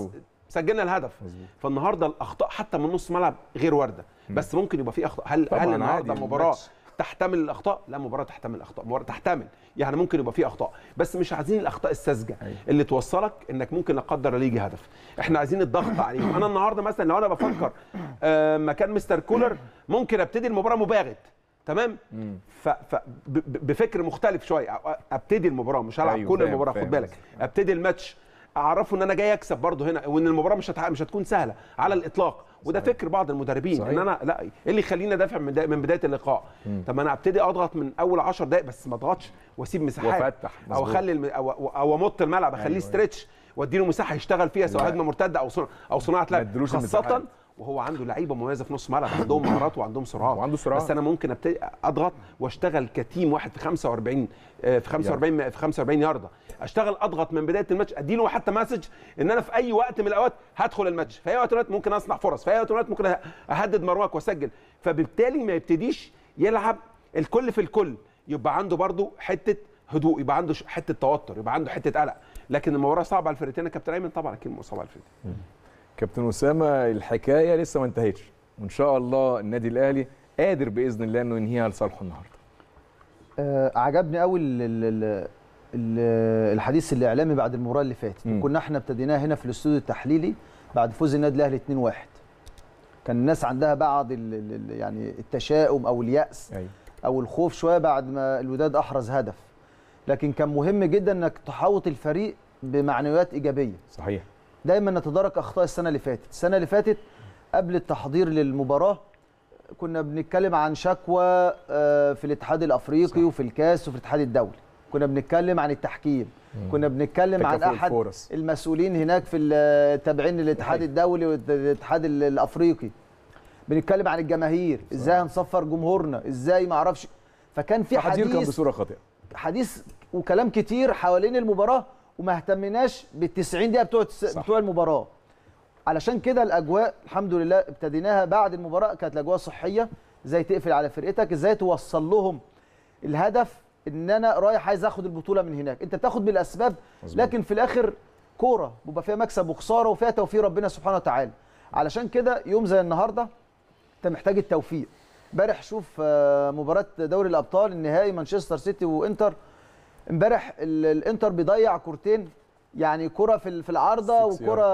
سجلنا الهدف. فالنهارده الاخطاء حتى من نص ملعب غير وارده، بس ممكن يبقى في اخطاء. هل النهارده مباراه تحتمل الاخطاء؟ لا، مباراه تحتمل الاخطاء، مباراه تحتمل يعني ممكن يبقى في اخطاء، بس مش عايزين الاخطاء الساذجه اللي توصلك انك ممكن لا قدر الله يجي هدف. احنا عايزين الضغط عليهم. انا النهارده مثلا لو انا بفكر مكان مستر كولر ممكن ابتدي المباراه مباغت، تمام، بفكر مختلف شويه، ابتدي المباراه مش هلعب كل المباراه، خد بالك، ابتدي الماتش، اعرفه ان انا جاي اكسب برضه هنا، وان المباراه مش هتكون سهله على الاطلاق. وده فكر بعض المدربين. صحيح. ان انا لا، ايه اللي يخليني ادافع من بدايه اللقاء؟ طب انا ابتدي اضغط من اول 10 دقائق، بس ما اضغطش واسيب مساحات، او اخلي او امط الملعب، اخليه ستريتش واديله مساحه يشتغل فيها، سواء هجمه مرتده او صناعه لعب، خاصه وهو عنده لعيبه مميزه في نص ملعب، عندهم مهارات وعندهم سرعه. بس انا ممكن ابتدي اضغط واشتغل كتيم واحد في 45 يارده، اشتغل اضغط من بدايه الماتش، اديله حتى مسج ان انا في اي وقت من الاوقات هدخل الماتش، في اي وقت ممكن اصنع فرص، في اي وقت ممكن اهدد مرماك واسجل. فبالتالي ما يبتديش يلعب الكل في الكل، يبقى عنده برضو حته هدوء، يبقى عنده حته توتر، يبقى عنده حته قلق. لكن المباراه صعبه على الفرقتين يا كابتن ايمن، طبعا اكيد صعبه على الفرقتين. كابتن أسامة، الحكاية لسه ما انتهتش، وإن شاء الله النادي الأهلي قادر بإذن الله إنه ينهيها لصالحه النهارده. عجبني أوي الحديث الإعلامي بعد المباراة اللي فاتت، كنا إحنا ابتديناه هنا في الاستوديو التحليلي بعد فوز النادي الأهلي 2-1. كان الناس عندها بعض يعني التشاؤم أو اليأس أو الخوف شوية بعد ما الوداد أحرز هدف، لكن كان مهم جدا إنك تحوط الفريق بمعنويات إيجابية. صحيح. دايما نتدارك اخطاء السنه اللي فاتت قبل التحضير للمباراه كنا بنتكلم عن شكوى في الاتحاد الافريقي، وفي الكاس، وفي الاتحاد الدولي، كنا بنتكلم عن التحكيم، كنا بنتكلم عن احد المسؤولين هناك في التابعين للاتحاد الدولي والاتحاد الافريقي، بنتكلم عن الجماهير، ازاي هنصفر جمهورنا، ازاي ما اعرفش. فكان في حديث وكلام كتير حوالين المباراه، وما اهتمناش بال90 دقيقه بتوع المباراه. علشان كده الاجواء الحمد لله ابتديناها بعد المباراه، كانت الاجواء صحيه، ازاي تقفل على فرقتك، ازاي توصل لهم الهدف ان انا رايح عايز اخد البطوله من هناك. انت بتاخد بالاسباب لكن في الاخر كوره بيبقى فيها مكسب وخساره وفيها توفيق ربنا سبحانه وتعالى. علشان كده يوم زي النهارده انت محتاج التوفيق. امبارح شوف مباراه دوري الابطال النهائي مانشستر سيتي وانتر، امبارح الانتر بيضيع كورتين، يعني كره في العارضه وكره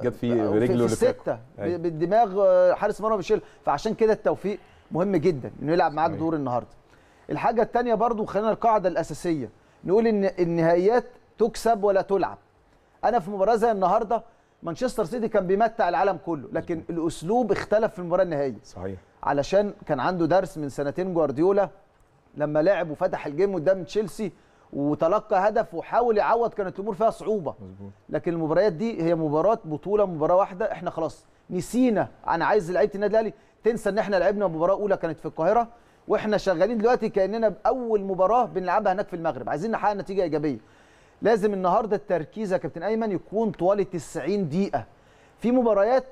جت في السته بالدماغ حارس مرمى بيشيل. فعشان كده التوفيق مهم جدا انه يلعب معاك دور النهارده. الحاجه الثانيه برضو، خلينا القاعده الاساسيه نقول ان النهائيات تكسب ولا تلعب. انا في مباراه زي النهارده مانشستر سيتي كان بيمتع العالم كله، لكن الاسلوب اختلف في المباراه النهائيه. صحيح، علشان كان عنده درس من سنتين جوارديولا لما لعب وفتح الجيم قدام تشيلسي وتلقى هدف وحاول يعوض، كانت الامور فيها صعوبه. لكن المباريات دي هي مباراه بطوله، مباراه واحده. احنا خلاص نسينا، انا عايز لعيبه النادي الاهلي تنسى ان احنا لعبنا مباراه اولى كانت في القاهره، واحنا شغالين دلوقتي كاننا باول مباراه بنلعبها هناك في المغرب. عايزين نحقق نتيجه ايجابيه. لازم النهارده التركيز يا كابتن ايمن يكون طوال ال 90 دقيقه. في مباريات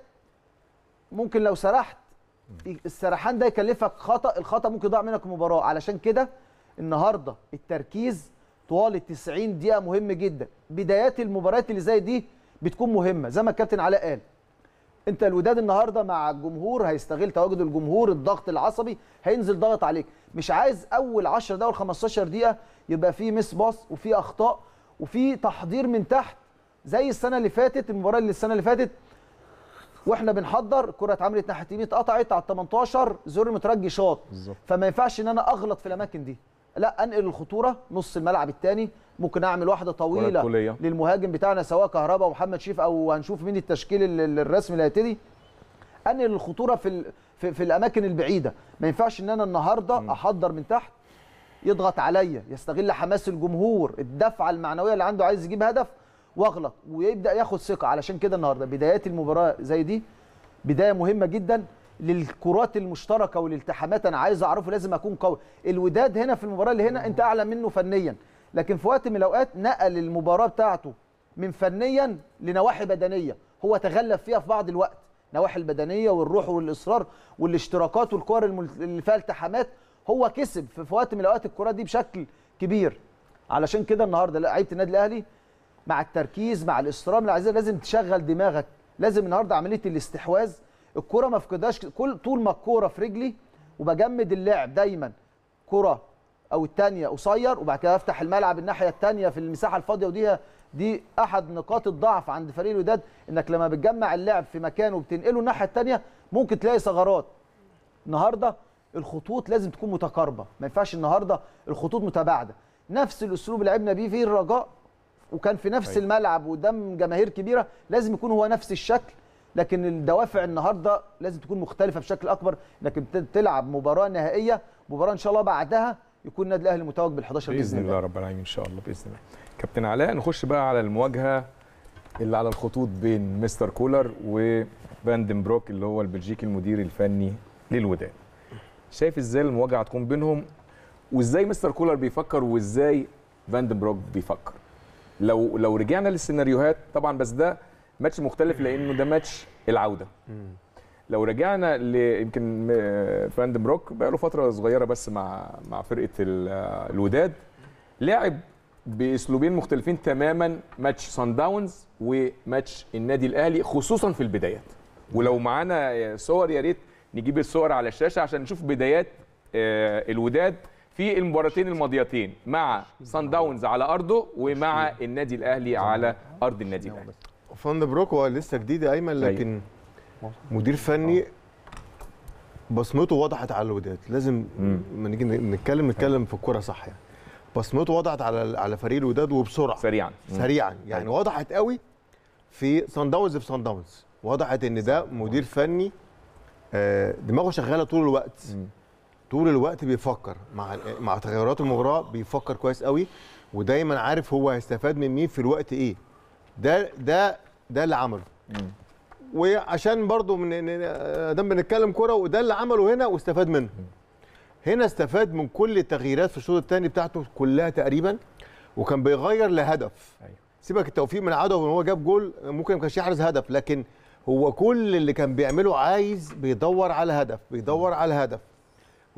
ممكن لو سرحت السرحان ده يكلفك خطا، الخطا ممكن يضيع منك المباراه. علشان كده النهارده التركيز طوال ال 90 دقيقه مهم جدا. بدايات المباريات اللي زي دي بتكون مهمه زي ما الكابتن علاء قال. انت الوداد النهارده مع الجمهور هيستغل تواجد الجمهور، الضغط العصبي هينزل ضغط عليك. مش عايز اول 10 دقائق 15 دقيقه يبقى في مس باص وفي اخطاء وفي تحضير من تحت زي السنه اللي فاتت. المباراه اللي السنه اللي فاتت واحنا بنحضر الكره اتعملت ناحيه اليمين، اتقطعت على 18 زر مترجي شاط. فما ينفعش ان انا اغلط في الاماكن دي، لا انقل الخطوره نص الملعب الثاني، ممكن اعمل واحده طويله للمهاجم بتاعنا سواء كهربا او محمد شيف او هنشوف مين التشكيل الرسمي اللي هيبتدي. انقل الخطوره في الاماكن البعيده. ما ينفعش ان انا النهارده احضر من تحت يضغط عليا، يستغل حماس الجمهور، الدفعه المعنويه اللي عنده عايز يجيب هدف واغلط ويبدا ياخد ثقه. علشان كده النهارده بدايات المباراه زي دي بدايه مهمه جدا للكرات المشتركه والالتحامات. انا عايز اعرفه، لازم اكون قوي. الوداد هنا في المباراه اللي هنا انت اعلى منه فنيا، لكن في وقت من الاوقات نقل المباراه بتاعته من فنيا لنواحي بدنيه هو تغلب فيها في بعض الوقت. النواحي البدنيه والروح والاصرار والاشتراكات والكور اللي فيها التحامات هو كسب في وقت من الاوقات الكرات دي بشكل كبير. علشان كده النهارده لعيبه النادي الاهلي مع التركيز مع الاصرار لازم تشغل دماغك. لازم النهارده عمليه الاستحواذ، الكره ما افقدهاش. طول ما الكوره في رجلي وبجمد اللاعب دايما كره او الثانيه قصير وبعد كده افتح الملعب الناحيه الثانيه في المساحه الفاضيه. ودي احد نقاط الضعف عند فريق الوداد، انك لما بتجمع اللاعب في مكانه وبتنقله الناحيه الثانيه ممكن تلاقي ثغرات. النهارده الخطوط لازم تكون متقاربه، ما ينفعش النهارده الخطوط متباعده. نفس الاسلوب اللي لعبنا بيه في الرجاء وكان في نفس الملعب وقدام جماهير كبيره، لازم يكون هو نفس الشكل. لكن الدوافع النهارده لازم تكون مختلفه بشكل اكبر، انك تلعب مباراه نهائيه، مباراه ان شاء الله بعدها يكون النادي الاهلي متوج بال 11 باذن الله رب العالمين. ان شاء الله باذن الله. كابتن علاء، نخش بقى على المواجهه اللي على الخطوط بين مستر كولر وفاندنبروك اللي هو البلجيكي المدير الفني للوداد. شايف ازاي المواجهه هتكون بينهم، وازاي مستر كولر بيفكر وازاي فاندنبروك بيفكر؟ لو رجعنا للسيناريوهات طبعا، بس ده ماتش مختلف لانه ده ماتش العوده. لو رجعنا يمكن فاندنبروك بقى له فتره صغيره بس مع فرقه الوداد، لعب باسلوبين مختلفين تماما، ماتش سان داونز وماتش النادي الاهلي خصوصا في البدايات. ولو معانا صور يا ريت نجيب الصور على الشاشه عشان نشوف بدايات الوداد في المباراتين الماضيتين، مع سان داونز على ارضه ومع النادي الاهلي على ارض النادي الاهلي. فاندنبروك هو لسه جديد يا ايمن، لكن مدير فني بصمته وضحت على الوداد. لازم لما نيجي نتكلم في الكوره صح، يعني بصمته وضحت على فريق الوداد وبسرعه سريعا يعني وضحت قوي في سان داونز. وضحت ان ده مدير فني دماغه شغاله طول الوقت. طول الوقت بيفكر مع تغيرات المباراه، بيفكر كويس قوي ودايما عارف هو هيستفاد من مين في الوقت ايه. ده اللي عمله. وعشان برضو دام بنتكلم كوره، وده اللي عمله هنا واستفاد منه. هنا استفاد من كل التغييرات في الشوط الثاني بتاعته كلها تقريبا، وكان بيغير لهدف. سيبك التوفيق من العدو ان هو جاب جول، ممكن ما كانش يحرز هدف، لكن هو كل اللي كان بيعمله عايز بيدور على هدف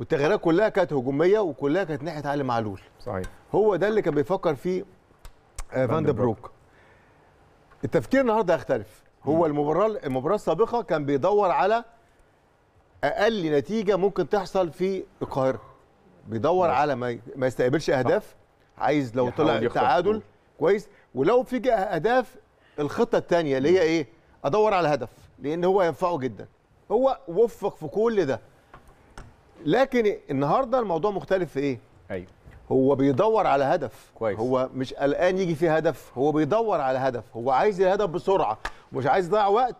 والتغييرات كلها كانت هجوميه وكلها كانت ناحيه علي معلول. صحيح. هو ده اللي كان بيفكر فيه فان دي بروك. التفكير النهارده هيختلف. هو المباراه السابقه كان بيدور على اقل نتيجه ممكن تحصل في القاهره. بيدور على ما يستقبلش اهداف. عايز لو طلع التعادل كويس، ولو في جاء اهداف الخطه الثانيه اللي هي ايه؟ ادور على هدف لان هو ينفعه جدا. هو وفق في كل ده. لكن النهارده الموضوع مختلف في ايه؟ ايوه. هو بيدور على هدف كويس. هو مش قلقان يجي فيه هدف، هو بيدور على هدف، هو عايز الهدف بسرعه، مش عايز يضيع وقت.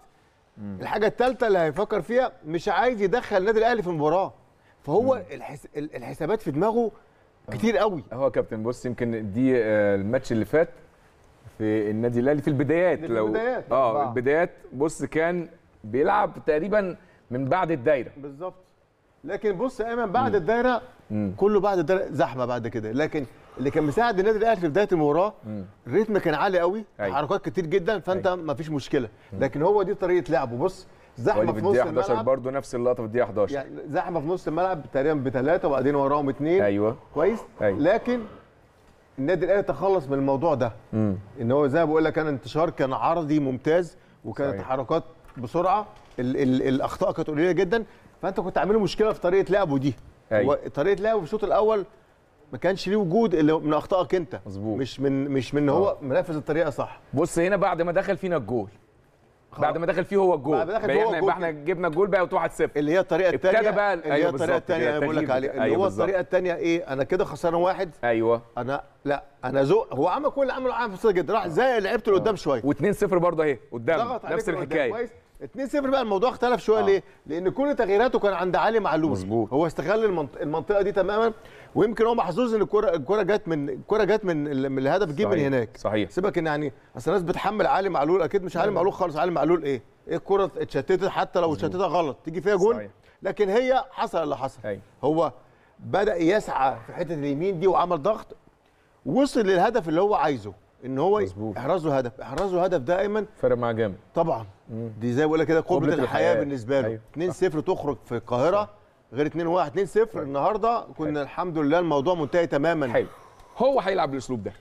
الحاجه الثالثه اللي هيفكر فيها مش عايز يدخل النادي الاهلي في المباراه. فهو الحسابات في دماغه كتير قوي. هو كابتن بص، يمكن دي الماتش اللي فات في النادي الاهلي في البدايات البدايات بص كان بيلعب تقريبا من بعد الدايره بالظبط. لكن بص يا ايمن بعد الدايره كله بعد الدايره زحمه بعد كده، لكن اللي كان مساعد النادي الاهلي في بدايه المباراه الريتم كان عالي قوي، حركات كتير جدا، فانت مفيش مشكله. لكن هو دي طريقه لعبه. بص زحمه في نص الملعب برضه، نفس اللقطه في الدقيقه 11 يعني زحمه في نص الملعب تقريبا بثلاثه وبعدين وراهم اثنين. ايوه كويس. لكن النادي الاهلي تخلص من الموضوع ده، ان هو زي ما بقول لك كان انتشار، كان عرضي ممتاز، وكانت حركات بسرعه، الاخطاء كانت قليله جدا، فانت كنت عامله مشكله في طريقه لعبه دي. طريقه لعبه في الشوط الاول ما كانش ليه وجود الا من اخطائك انت. مظبوط. مش من هو منفذ الطريقه صح. بص هنا بعد ما دخل فينا الجول، بعد ما دخل فيه هو الجول، بقى احنا جبنا الجول بقى وتوع 1-0. اللي هي الطريقه الثانيه بقى، اللي هي الطريقه الثانيه انا بقول لك عليها، اللي هو الطريقه الثانيه ايه؟ انا كده خسران واحد. ايوه انا لا انا ذوق. هو عمل كل اللي عمله، عمل بسيط جدا، راح زي لعبته اللي قدام شويه و2-0 برضه اهي قدام نفس الحكايه. 2-0 بقى الموضوع اختلف شويه. ليه؟ لان كل تغييراته كان عند علي معلول. مظبوط. هو استغل المنطقه دي تماما، ويمكن هو محظوظ ان الكره جت من الهدف، جه من هناك. صحيح. سيبك ان يعني اصل الناس بتحمل علي معلول، اكيد مش علي معلول خالص. علي معلول ايه الكره اتشتتت، حتى لو اتشتتها غلط تيجي فيها جول. صحيح. لكن هي حصل اللي حصل. هو بدا يسعى في حته اليمين دي وعمل ضغط، وصل للهدف اللي هو عايزه، ان هو احرزوا هدف دائما فرق معاه جامد طبعا. دي زي ما بقول لك كده قبله الحياه بالنسبه له. 2-0 تخرج في القاهره غير 2-1 2-0 النهارده كنا الحمد لله الموضوع منتهي تماما. حلو. هو هيلعب بالاسلوب ده،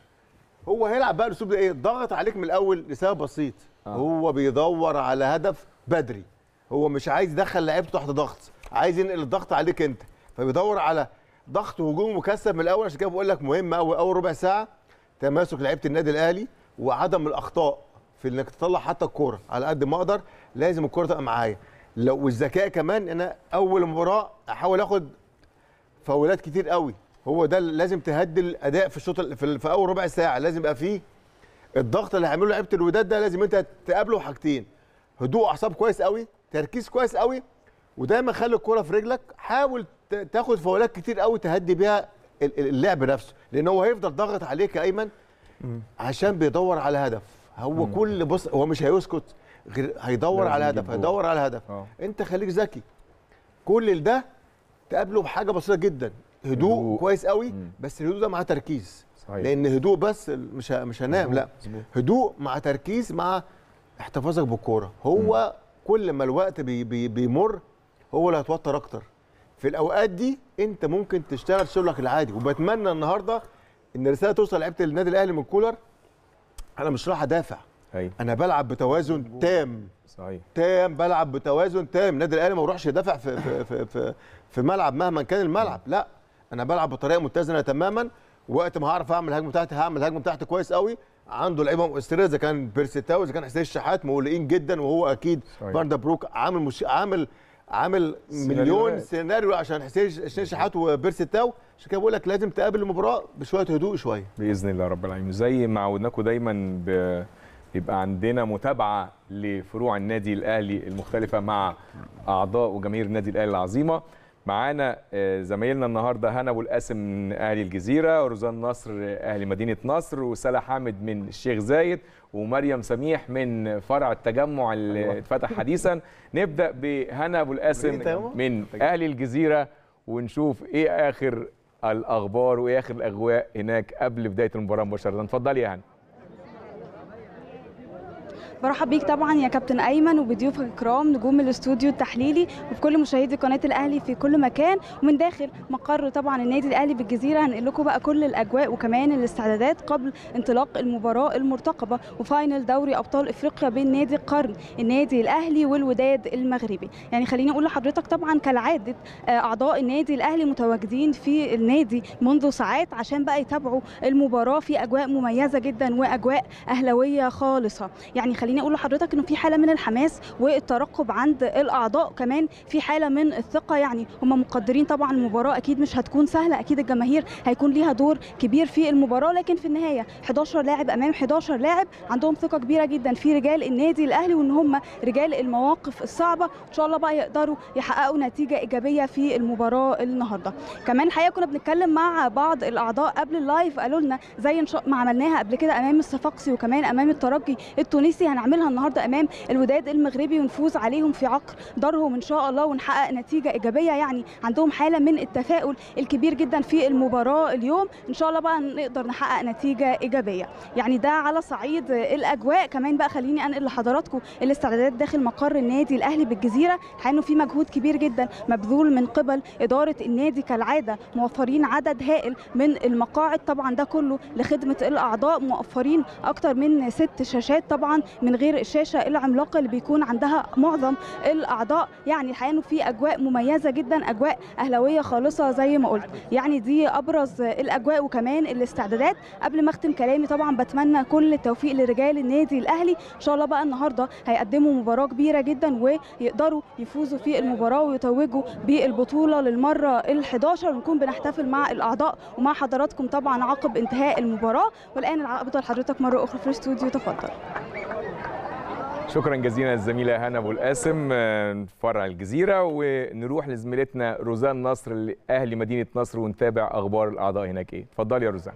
هو هيلعب بقى الاسلوب ده ايه؟ ضغط عليك من الاول لسبب بسيط. هو بيدور على هدف بدري، هو مش عايز يدخل لعيبته تحت ضغط، عايز ينقل الضغط عليك انت، فبيدور على ضغط هجوم مكثف من الاول. عشان كده بقول لك مهم قوي اول ربع ساعه تماسك لعيبه النادي الاهلي وعدم الاخطاء في انك تطلع حتى الكوره على قد ما اقدر. لازم الكوره تبقى معايا، لو والذكاء كمان. انا اول مباراه احاول اخد فاولات كتير قوي، هو ده لازم تهدي الاداء في الشوط في اول ربع ساعه. لازم يبقى فيه الضغط اللي هيعمله لعيبه الوداد ده، لازم انت تقابله حاجتين: هدوء اعصاب كويس قوي، تركيز كويس قوي، ودايما خلي الكوره في رجلك. حاول تاخد فاولات كتير قوي تهدي بيها اللعب نفسه، لان هو هيفضل ضاغط عليك يا ايمن عشان بيدور على هدف. هو كل بص هو مش هيسكت غير هيدور على هدف، هيدور على هدف. انت خليك ذكي، كل ده تقابله بحاجه بسيطه جدا: هدوء كويس قوي، بس الهدوء ده مع تركيز. صحيح. لان هدوء بس مش هنام. لا هدوء مع تركيز مع احتفاظك بالكوره. هو كل ما الوقت بيمر هو اللي هيتوتر اكتر. في الاوقات دي انت ممكن تشتغل شغلك العادي. وبتمنى النهارده ان الرساله توصل لعيبه النادي الاهلي من كولر: انا مش راح ادافع، انا بلعب بتوازن تام. صحيح. تام، بلعب بتوازن تام. النادي الاهلي ما بيروحش يدافع في في في في ملعب مهما كان الملعب، لا انا بلعب بطريقه متزنه تماما. وقت ما هعرف اعمل هجمه تحت هعمل هجمه تحت كويس قوي. عنده لعيبه مؤثره، اذا كان بيرسيتاو، اذا كان حسين الشحات، مولئين جدا. وهو اكيد فان دبروك عامل مليون سيناريو عشان حسين شحات وبيرسيتاو. عشان كده بقول لك لازم تقابل المباراه بشويه هدوء شويه باذن الله رب العالمين. زي ما عودناكم دايما بيبقى عندنا متابعه لفروع النادي الاهلي المختلفه مع اعضاء وجماهير النادي الاهلي العظيمه. معانا زمايلنا النهارده هنا ابو القاسم من اهلي الجزيره، ورزان نصر اهلي مدينه نصر، وسلا حامد من الشيخ زايد، ومريم سميح من فرع التجمع اللي اتفتح حديثا. نبدا بهنا ابو القاسم من اهلي الجزيره ونشوف ايه اخر الاخبار وايه اخر الاجواء هناك قبل بدايه المباراه مباشره. اتفضلي يا هنا. برحب بيك طبعا يا كابتن ايمن وبضيوفك الكرام نجوم الاستوديو التحليلي وبكل مشاهدي قناه الاهلي في كل مكان، ومن داخل مقر طبعا النادي الاهلي بالجزيره هنقل لكم بقى كل الاجواء وكمان الاستعدادات قبل انطلاق المباراه المرتقبه وفاينل دوري ابطال افريقيا بين نادي القرن النادي الاهلي والوداد المغربي. يعني خليني اقول لحضرتك طبعا كالعاده اعضاء النادي الاهلي متواجدين في النادي منذ ساعات عشان بقى يتابعوا المباراه في اجواء مميزه جدا واجواء اهلاويه خالصه. يعني خليني اقول لحضرتك انه في حاله من الحماس والترقب عند الاعضاء، كمان في حاله من الثقه. يعني هم مقدرين طبعا المباراه اكيد مش هتكون سهله، اكيد الجماهير هيكون ليها دور كبير في المباراه، لكن في النهايه 11 لاعب امام 11 لاعب عندهم ثقه كبيره جدا في رجال النادي الاهلي وان هم رجال المواقف الصعبه، ان شاء الله بقى يقدروا يحققوا نتيجه ايجابيه في المباراه النهارده. كمان الحقيقه كنا بنتكلم مع بعض الاعضاء قبل اللايف قالوا لنا زي ما عملناها قبل كده امام الصفاقسي وكمان امام الترجي التونسي هنعملها النهارده امام الوداد المغربي ونفوز عليهم في عقر دارهم ان شاء الله ونحقق نتيجه ايجابيه. يعني عندهم حاله من التفاؤل الكبير جدا في المباراه اليوم، ان شاء الله بقى نقدر نحقق نتيجه ايجابيه. يعني ده على صعيد الاجواء. كمان بقى خليني انقل لحضراتكم الاستعدادات داخل مقر النادي الاهلي بالجزيره، لانه في مجهود كبير جدا مبذول من قبل اداره النادي كالعاده، موفرين عدد هائل من المقاعد طبعا ده كله لخدمه الاعضاء، موفرين اكتر من 6 شاشات طبعا من غير الشاشه العملاقه اللي بيكون عندها معظم الاعضاء. يعني الحقيقه انه في اجواء مميزه جدا، اجواء اهلاويه خالصه زي ما قلت. يعني دي ابرز الاجواء وكمان الاستعدادات. قبل ما اختم كلامي طبعا بتمنى كل التوفيق لرجال النادي الاهلي، ان شاء الله بقى النهارده هيقدموا مباراه كبيره جدا ويقدروا يفوزوا في المباراه ويتوجوا بالبطوله للمره ال11 ونكون بنحتفل مع الاعضاء ومع حضراتكم طبعا عقب انتهاء المباراه. والان العقبه لحضرتك مره اخرى في الاستوديو، تفضل. شكرا جزيلا الزميله هنا ابو القاسم فرع الجزيره، ونروح لزميلتنا روزان نصر لاهل مدينه نصر ونتابع اخبار الاعضاء هناك ايه. اتفضلي يا روزان.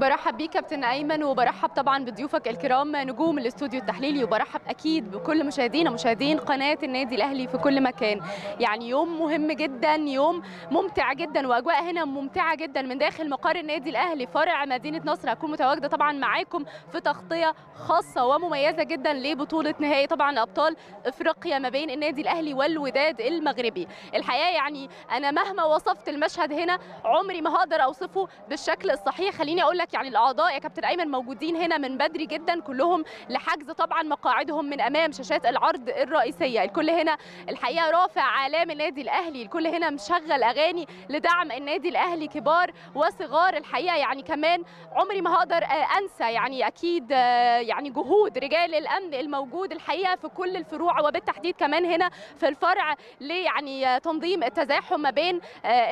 برحب بيك كابتن ايمن وبرحب طبعا بضيوفك الكرام نجوم الاستوديو التحليلي، وبرحب اكيد بكل مشاهدين قناه النادي الاهلي في كل مكان. يعني يوم مهم جدا، يوم ممتع جدا واجواء هنا ممتعه جدا من داخل مقر النادي الاهلي فرع مدينه نصر. هكون متواجده طبعا معاكم في تغطيه خاصه ومميزه جدا لبطوله نهائي طبعا ابطال افريقيا ما بين النادي الاهلي والوداد المغربي. الحقيقه يعني انا مهما وصفت المشهد هنا عمري ما هقدر اوصفه بالشكل الصحيح. خليني اقول يعني الاعضاء يا كابتن ايمن موجودين هنا من بدري جدا كلهم لحجز طبعا مقاعدهم من امام شاشات العرض الرئيسيه. الكل هنا الحقيقه رافع علام النادي الاهلي، الكل هنا مشغل اغاني لدعم النادي الاهلي كبار وصغار. الحقيقه يعني كمان عمري ما هقدر انسى يعني اكيد يعني جهود رجال الامن الموجود الحقيقه في كل الفروع وبالتحديد كمان هنا في الفرع يعني تنظيم التزاحم ما بين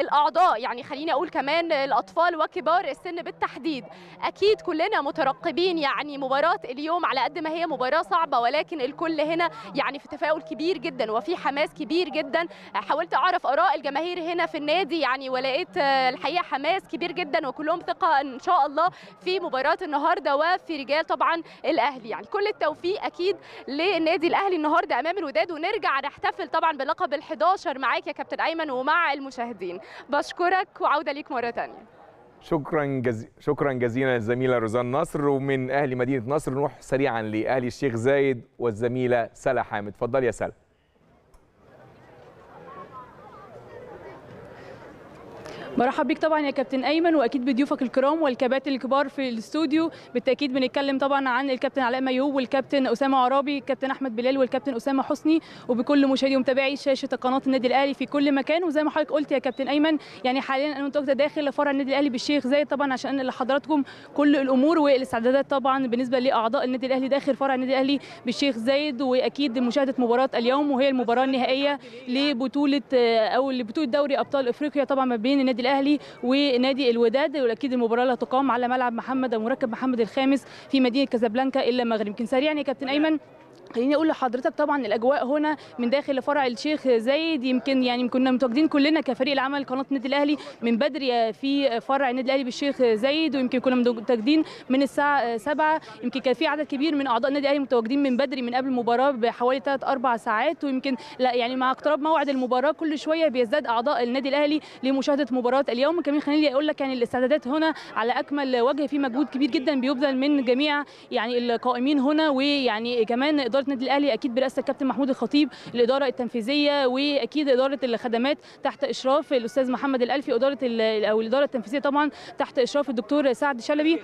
الاعضاء. يعني خليني اقول كمان الاطفال وكبار السن بالتحديد. أكيد كلنا مترقبين يعني مباراة اليوم على قد ما هي مباراة صعبة، ولكن الكل هنا يعني في تفاؤل كبير جدا وفي حماس كبير جدا. حاولت أعرف آراء الجماهير هنا في النادي يعني ولقيت الحقيقة حماس كبير جدا وكلهم ثقة إن شاء الله في مباراة النهاردة وفي رجال طبعا الأهلي. يعني كل التوفيق أكيد للنادي الأهلي النهاردة أمام الوداد، ونرجع نحتفل طبعا بلقب ال11 معاك يا كابتن أيمن ومع المشاهدين. بشكرك وعودة ليك مرة تانية. شكرا جزيلا الزميله روزان نصر. ومن اهل مدينه نصر نروح سريعا لاهلي الشيخ زايد والزميله سلا حامد. اتفضلي يا سلا. مرحب بيك طبعا يا كابتن ايمن واكيد بضيوفك الكرام والكباتن الكبار في الاستوديو. بالتاكيد بنتكلم طبعا عن الكابتن علاء ميهوب والكابتن اسامه عرابي، الكابتن احمد بلال والكابتن اسامه حسني، وبكل مشاهدي ومتابعي شاشه قناه النادي الاهلي في كل مكان. وزي ما حضرتك قلت يا كابتن ايمن يعني حاليا انا متواجده داخل فرع النادي الاهلي بالشيخ زايد طبعا عشان انقل لحضراتكم كل الامور والاستعدادات طبعا بالنسبه لاعضاء النادي الاهلي داخل فرع النادي الاهلي بالشيخ زايد، واكيد مشاهده مباراه اليوم وهي المباراه النهائيه لبطوله دوري ابطال افريقيا طبعا ما بين النادي الاهلي ونادي الوداد. واكيد المباراه اللي هتقام على ملعب مركب محمد الخامس في مدينه كازابلانكا المغرب. يمكن سريعا يا كابتن ايمن خليني اقول لحضرتك طبعا الاجواء هنا من داخل فرع الشيخ زايد يمكن يعني كنا متواجدين كلنا كفريق العمل قناه النادي الاهلي من بدري في فرع النادي الاهلي بالشيخ زايد، ويمكن كنا متواجدين من الساعه 7. يمكن كان في عدد كبير من اعضاء النادي الاهلي متواجدين من بدري من قبل المباراه بحوالي 3-4 ساعات، ويمكن لا يعني مع اقتراب موعد المباراه كل شويه بيزداد اعضاء النادي الاهلي لمشاهده مباراه اليوم. كمان خليني اقول لك يعني الاستعدادات هنا على اكمل وجه، في مجهود كبير جدا بيبذل من جميع يعني القائمين هنا، ويعني كمان اداره النادي الاهلي اكيد برئاسه الكابتن محمود الخطيب، الاداره التنفيذيه واكيد اداره الخدمات تحت اشراف الاستاذ محمد الالفي، واداره او الاداره التنفيذيه طبعا تحت اشراف الدكتور سعد شلبي.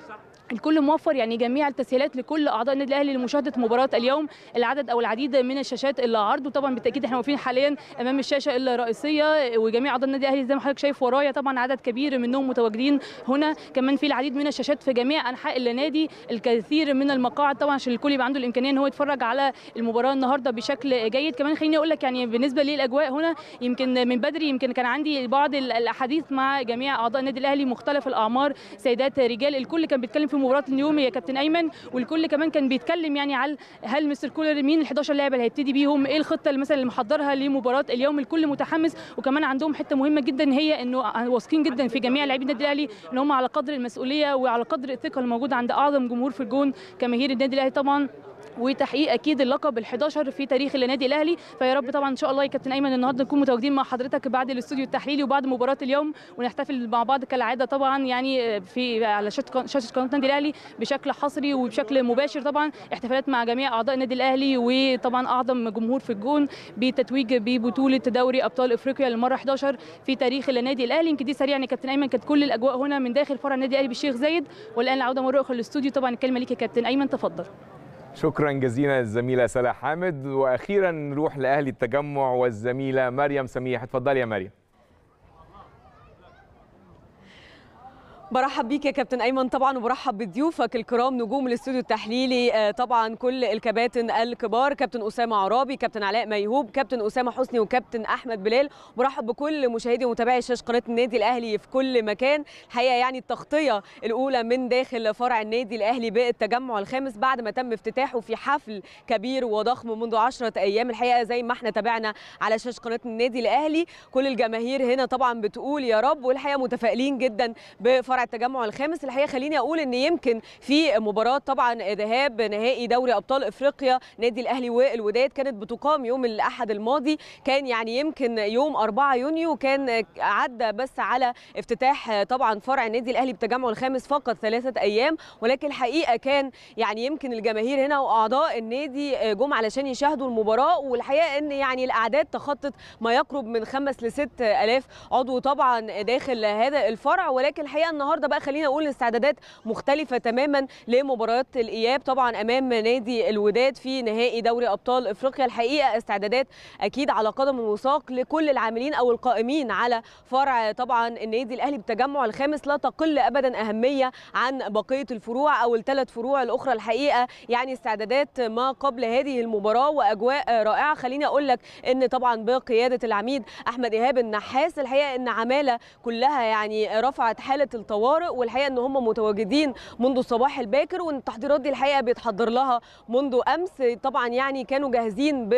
الكل موفر يعني جميع التسهيلات لكل اعضاء النادي الاهلي لمشاهده مباراه اليوم، العدد او العديد من الشاشات اللي عرض، وطبعا بالتاكيد احنا واقفين حاليا امام الشاشه الرئيسيه وجميع اعضاء النادي الاهلي زي ما حضرتك شايف ورايا طبعا عدد كبير منهم متواجدين هنا. كمان في العديد من الشاشات في جميع انحاء النادي، الكثير من المقاعد طبعا عشان الكل يبقى عنده الامكانيه ان هو يتفرج على المباراه النهارده بشكل جيد. كمان خليني اقول لك يعني بالنسبه للاجواء هنا يمكن من بدري يمكن كان عندي بعض الاحاديث مع جميع اعضاء النادي الاهلي مختلف الاعمار، سيدات رجال، الكل كان بيتكلم في مباراه اليوم يا كابتن ايمن، والكل كمان كان بيتكلم يعني على هل مستر كولر مين ال11 لاعب اللي هيبتدي بيهم، ايه الخطه اللي مثلا اللي محضرها لمباراه اليوم. الكل متحمس، وكمان عندهم حته مهمه جدا هي انه واثقين جدا في جميع لاعبي النادي الاهلي ان هم على قدر المسؤوليه وعلى قدر الثقه الموجوده عند اعظم جمهور في الجون كجماهير النادي الاهلي طبعا، وتحقيق اكيد اللقب ال11 في تاريخ النادي الاهلي. فيا رب طبعا ان شاء الله يا كابتن ايمن النهارده نكون متواجدين مع حضرتك بعد الاستوديو التحليلي وبعد مباراه اليوم، ونحتفل مع بعض كالعاده طبعا يعني في على شاشه قناه النادي الاهلي بشكل حصري وبشكل مباشر طبعا، احتفالات مع جميع اعضاء النادي الاهلي وطبعا اعظم جمهور في الجون بتتويج ببطوله دوري ابطال افريقيا للمره 11 في تاريخ النادي الاهلي. يمكن دي سريعا يعني يا كابتن ايمن كانت كل الاجواء هنا من داخل فرع النادي الاهلي بالشيخ زايد، والان العوده مره اخرى للاستوديو. طبعا الكلمه ليك يا كابتن ايمن، تفضل. شكرا جزيلا الزميله سلا حامد، واخيرا نروح لاهلي التجمع والزميله مريم سميح. اتفضلي يا مريم. برحب بيك يا كابتن ايمن طبعا، وبرحب بضيوفك الكرام نجوم الاستوديو التحليلي طبعا، كل الكباتن الكبار، كابتن اسامه عرابي، كابتن علاء ميهوب، كابتن اسامه حسني، وكابتن احمد بلال. برحب بكل مشاهدي ومتابعي شاشه قناه النادي الاهلي في كل مكان. الحقيقه يعني التغطيه الاولى من داخل فرع النادي الاهلي بالتجمع الخامس بعد ما تم افتتاحه في حفل كبير وضخم منذ 10 ايام. الحقيقه زي ما احنا تابعنا على شاشه قناه النادي الاهلي كل الجماهير هنا طبعا بتقول يا رب، والحقيقه متفائلين جدا بفرع التجمع الخامس. الحقيقه خليني اقول ان يمكن في مباراه طبعا ذهاب نهائي دوري ابطال افريقيا نادي الاهلي والوداد كانت بتقام يوم الاحد الماضي، كان يعني يمكن يوم 4 يونيو، كان عدى بس على افتتاح طبعا فرع النادي الاهلي بالتجمع الخامس فقط 3 ايام، ولكن الحقيقه كان يعني يمكن الجماهير هنا واعضاء النادي جم علشان يشاهدوا المباراه، والحقيقه ان يعني الاعداد تخطت ما يقرب من 5 ل 6 آلاف عضو طبعا داخل هذا الفرع. ولكن الحقيقه النهارده بقى خلينا اقول الاستعدادات مختلفه تماما لمباراه الاياب طبعا امام نادي الوداد في نهائي دوري ابطال افريقيا. الحقيقه استعدادات اكيد على قدم وساق لكل العاملين او القائمين على فرع طبعا النادي الاهلي بالتجمع الخامس، لا تقل ابدا اهميه عن بقيه الفروع او الثلاث فروع الاخرى. الحقيقه يعني استعدادات ما قبل هذه المباراه واجواء رائعه. خليني اقول لك ان طبعا بقياده العميد احمد ايهاب النحاس، الحقيقه ان عماله كلها يعني رفعت حاله الطوارئ، والحقيقه ان هم متواجدين منذ الصباح الباكر، وان التحضيرات دي الحقيقه بيتحضر لها منذ امس طبعا. يعني كانوا جاهزين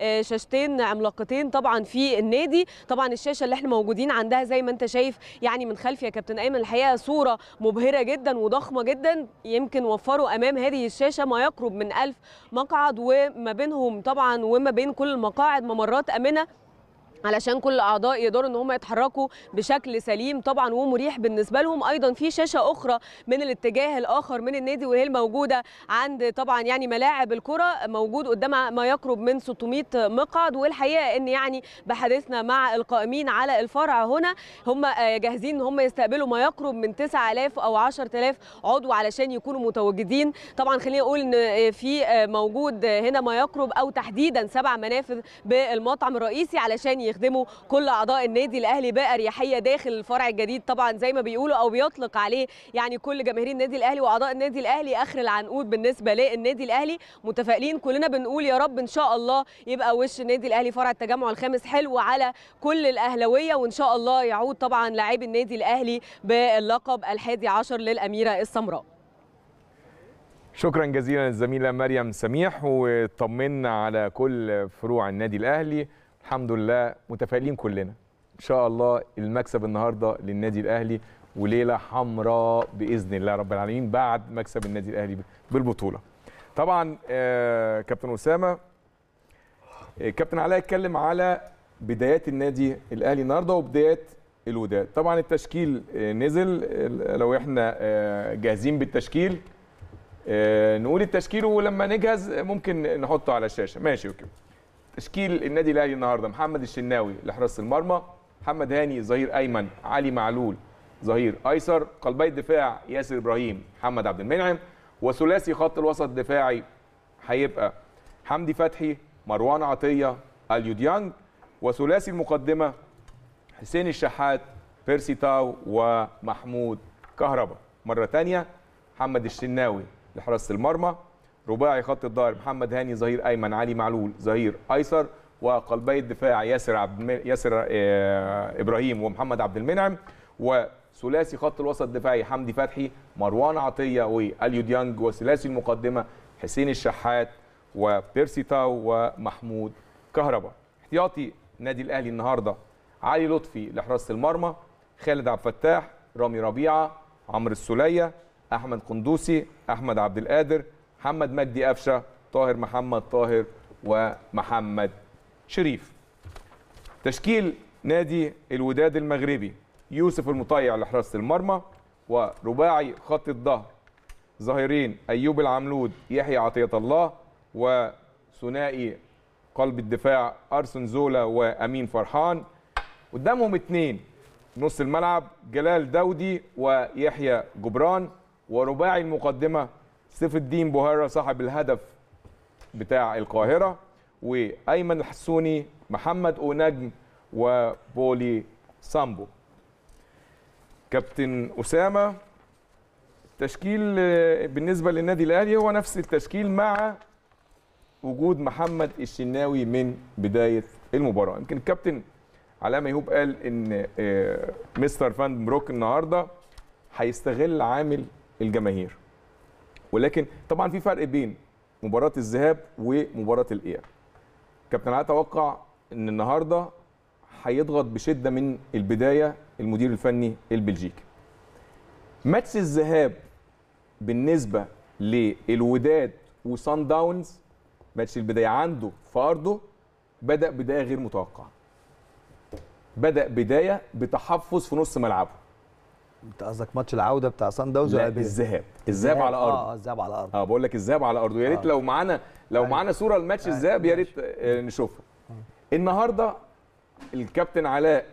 بشاشتين عملاقتين طبعا في النادي. طبعا الشاشه اللي احنا موجودين عندها زي ما انت شايف يعني من خلفي يا كابتن ايمن الحقيقه صوره مبهره جدا وضخمه جدا. يمكن وفروا امام هذه الشاشه ما يقرب من 1000 مقعد، وما بينهم طبعا وما بين كل المقاعد ممرات امنه علشان كل الاعضاء يقدروا ان هم يتحركوا بشكل سليم طبعا ومريح بالنسبه لهم. ايضا في شاشه اخرى من الاتجاه الاخر من النادي، وهي الموجوده عند طبعا يعني ملاعب الكره، موجود قدامها ما يقرب من 600 مقعد. والحقيقه ان يعني بحديثنا مع القائمين على الفرع هنا هم جاهزين ان هم يستقبلوا ما يقرب من 9000 او 10000 عضو علشان يكونوا متواجدين طبعا. خليني اقول ان في موجود هنا ما يقرب او تحديدا 7 منافذ بالمطعم الرئيسي علشان يخدموا كل اعضاء النادي الاهلي باريحيه داخل الفرع الجديد طبعا، زي ما بيقولوا او بيطلق عليه يعني كل جماهير النادي الاهلي واعضاء النادي الاهلي اخر العنقود بالنسبه للنادي الاهلي. متفائلين كلنا بنقول يا رب ان شاء الله يبقى وش النادي الاهلي فرع التجمع الخامس حلو على كل الاهلاويه، وان شاء الله يعود طبعا لاعبي النادي الاهلي باللقب ال11 للاميره السمراء. شكرا جزيلا للزميله مريم سميح، وطمنا على كل فروع النادي الاهلي. الحمد لله متفائلين كلنا ان شاء الله، المكسب النهارده للنادي الاهلي وليله حمراء باذن الله رب العالمين بعد مكسب النادي الاهلي بالبطوله. طبعا كابتن اسامه، كابتن علاء اتكلم على بدايات النادي الاهلي النهارده وبدايات الوداد. طبعا التشكيل نزل، لو احنا جاهزين بالتشكيل نقول التشكيل، ولما نجهز ممكن نحطه على الشاشه. ماشي اوكي. تشكيل النادي الاهلي النهارده: محمد الشناوي لحراسه المرمى، محمد هاني ظهير ايمن، علي معلول ظهير ايسر، قلبي الدفاع ياسر ابراهيم، محمد عبد المنعم، وثلاثي خط الوسط الدفاعي هيبقى حمدي فتحي، مروان عطيه، اليو ديانج، وثلاثي المقدمه حسين الشحات، بيرسي تاو، ومحمود كهربا. مره ثانيه: محمد الشناوي لحراسه المرمى، رباعي خط الظهر: محمد هاني ظهير ايمن، علي معلول ظهير ايسر، وقلبي الدفاع ياسر ابراهيم ومحمد عبد المنعم، وثلاثي خط الوسط الدفاعي حمدي فتحي، مروان عطيه، واليو ديانج، وثلاثي المقدمه حسين الشحات وبيرسي تاو ومحمود كهربا. احتياطي النادي الاهلي النهارده: علي لطفي لحراسه المرمى، خالد عبد الفتاح، رامي ربيعه، عمرو السوليه، احمد قندوسي، احمد عبد القادر، محمد مجدي قفشه، طاهر محمد طاهر، ومحمد شريف. تشكيل نادي الوداد المغربي: يوسف المطيع لحراسه المرمى، ورباعي خط الظهر: ظهيرين ايوب العملود، يحيى عطيه الله، وثنائي قلب الدفاع ارسن زولا وامين فرحان. قدامهم اثنين: نص الملعب جلال داودي ويحيى جبران، ورباعي المقدمه سيف الدين بوهيرة صاحب الهدف بتاع القاهره، وايمن الحسوني، محمد اونجم، وبولي سامبو. كابتن اسامه، التشكيل بالنسبه للنادي الاهلي هو نفس التشكيل مع وجود محمد الشناوي من بدايه المباراه. يمكن الكابتن علاء ميهوب قال ان مستر فان بروك النهارده هيستغل عامل الجماهير، ولكن طبعا في فرق بين مباراه الذهاب ومباراه الاياب. كابتن علاء توقع ان النهارده هيضغط بشده من البدايه المدير الفني البلجيكي. ماتش الذهاب بالنسبه للوداد وصن داونز، ماتش البدايه عنده في ارضه، بدا بدايه غير متوقعه. بدا بدايه بتحفظ في نص ملعبه. انت قصدك ماتش العوده بتاع صن داونز؟ لا، الذهاب على ارض. الذهاب على ارض. بقول لك الذهاب على ارضه. يا ريت لو معانا صوره الماتش الذهاب، يا ريت نشوفها. النهارده الكابتن علاء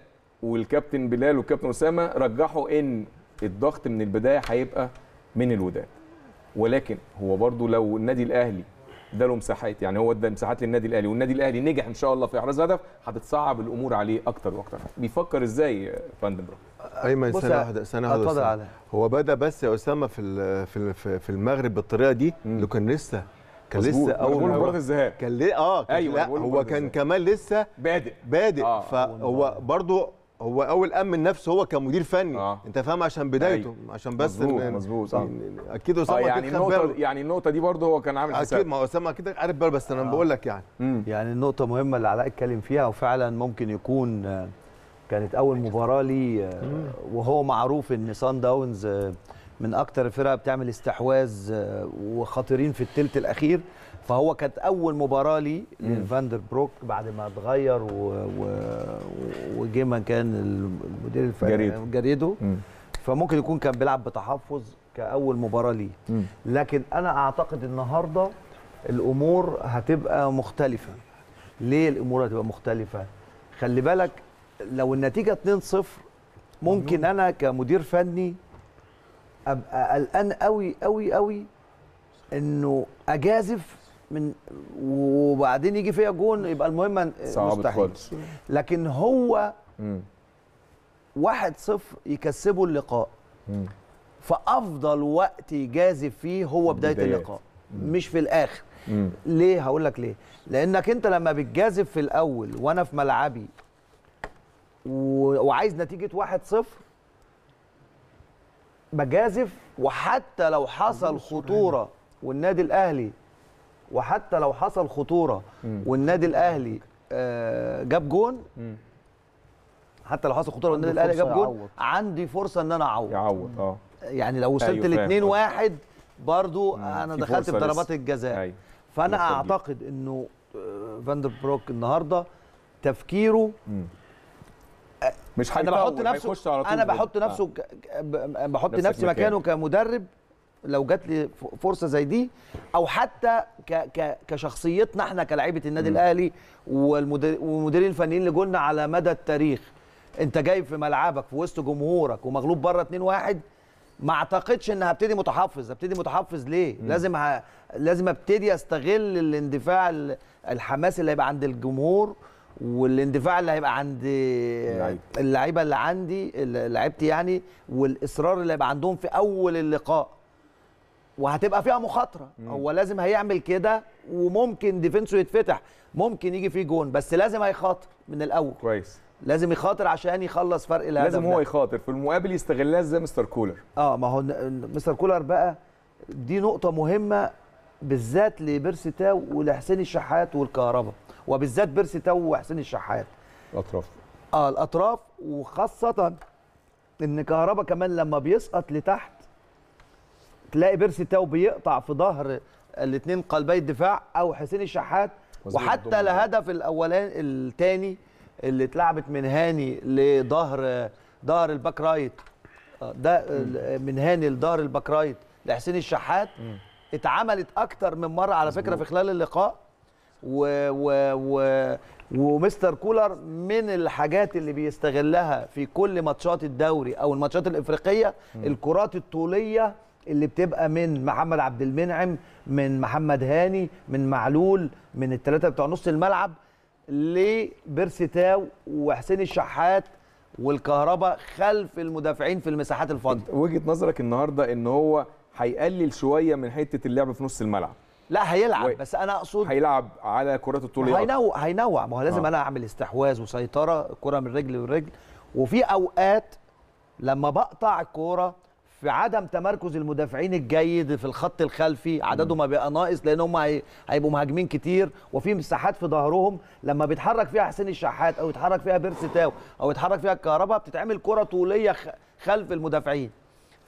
والكابتن بلال والكابتن اسامه رجحوا ان الضغط من البدايه هيبقى من الوداد، ولكن هو برضو لو النادي الاهلي اداله مساحات، يعني هو ادى مساحات للنادي الاهلي والنادي الاهلي نجح ان شاء الله في احراز هدف، هتتصعب الامور عليه اكتر واكتر. بيفكر ازاي يا فندم برو؟ ايمن، سنة واحدة. هو بدا بس يا اسامه في المغرب بالطريقه دي، اللي كان لسه اول مباراه الذهاب كان كمان لسه بادئ فهو برضو هو اول امن نفسه هو كمدير فني. انت فاهم، عشان بدايته عشان بس مظبوط. اكيد اسامه يعني النقطه دي برضه هو كان عامل حساب. اكيد، ما هو اسامه كده عارف بقى، بس انا بقول لك يعني النقطه مهمه اللي علاء اتكلم فيها، وفعلا ممكن يكون كانت اول مباراه ليه، وهو معروف ان صن داونز من اكتر الفرق بتعمل استحواذ وخطيرين في الثلث الاخير، فهو كانت اول مباراه لي لفاندر بروك بعد ما اتغير وجه مكان المدير الفني جريدو، فممكن يكون كان بيلعب بتحفظ كاول مباراه ليه. لكن انا اعتقد النهارده الامور هتبقى مختلفه. ليه الامور هتبقى مختلفه؟ خلي بالك، لو النتيجه 2-0 ممكن انا كمدير فني ابقى قلقان قوي قوي قوي انه اجازف وبعدين يجي فيها جون، يبقى المهمه مستحيل. لكن هو 1-0 يكسبوا اللقاء، فافضل وقت يجازف فيه هو بدايه اللقاء، مش في الاخر. ليه؟ هقول لك ليه. لانك انت لما بتجازف في الاول وانا في ملعبي وعايز نتيجه 1-0 بجازف، وحتى لو حصل خطوره والنادي الاهلي وحتى لو حصل خطوره والنادي الاهلي جاب جون، حتى لو حصل خطوره والنادي الاهلي جاب جون، عندي فرصه ان انا اعوض. يعني لو وصلت ل2-1 برضو انا دخلت بضربات الجزاء. فانا اعتقد انه فاندر بروك النهارده تفكيره مش انا بحط نفسي، بحط نفسي مكانه كمدرب لو جات لي فرصه زي دي، او حتى كشخصيتنا احنا كلاعيبه النادي الاهلي والمديرين الفنيين اللي قلنا على مدى التاريخ، انت جاي في ملعبك في وسط جمهورك ومغلوب بره 2-1، ما اعتقدش ان هبتدي متحفظ. هبتدي متحفظ ليه؟ لازم ابتدي استغل الاندفاع، الحماس اللي هيبقى عند الجمهور والاندفاع اللي هيبقى عند اللعيبه اللي عندي لعيبتي يعني، والاصرار اللي هيبقى عندهم في اول اللقاء، وهتبقى فيها مخاطره. هو لازم هيعمل كده، وممكن ديفنسه يتفتح، ممكن يجي فيه جون، بس لازم هيخاطر من الاول كويس. لازم يخاطر عشان يخلص فرق الهدف، لازم هو يخاطر، في المقابل يستغلها زي مستر كولر. ما هو مستر كولر بقى دي نقطه مهمه بالذات لبيرسي تاو ولحسين الشحات والكهرباء، وبالذات بيرسي تاو وحسين الشحات الاطراف، الاطراف، وخاصه ان كهرباء كمان لما بيسقط لتحت تلاقي بيرسي تاو بيقطع في ظهر الاثنين قلبي الدفاع او حسين الشحات. وحتى الهدف الاولاني الثاني اللي اتلعبت من هاني لظهر الباك رايت، ده من هاني لظهر الباك رايت لحسين الشحات، اتعملت اكتر من مره على فكره في خلال اللقاء. ومستر كولر من الحاجات اللي بيستغلها في كل ماتشات الدوري او الماتشات الافريقيه الكرات الطوليه اللي بتبقى من محمد عبد المنعم، من محمد هاني، من معلول، من الثلاثه بتوع نص الملعب، لبيرسي تاو وحسين الشحات والكهرباء خلف المدافعين في المساحات الفاضيه. وجهه نظرك النهارده ان هو هيقلل شويه من حته اللعب في نص الملعب؟ لا هيلعب، بس انا اقصد هيلعب على كرات الطول. هينوع، ما هو لازم انا اعمل استحواذ وسيطره، كره من رجل لرجل. وفي اوقات لما بقطع الكوره في عدم تمركز المدافعين الجيد في الخط الخلفي، عددهم بيبقى ناقص لان هم هيبقوا مهاجمين كتير، وفي مساحات في ظهرهم لما بيتحرك فيها حسين الشحات او يتحرك فيها بيرسي تاو او يتحرك فيها الكهرباء، بتتعمل كره طوليه خلف المدافعين.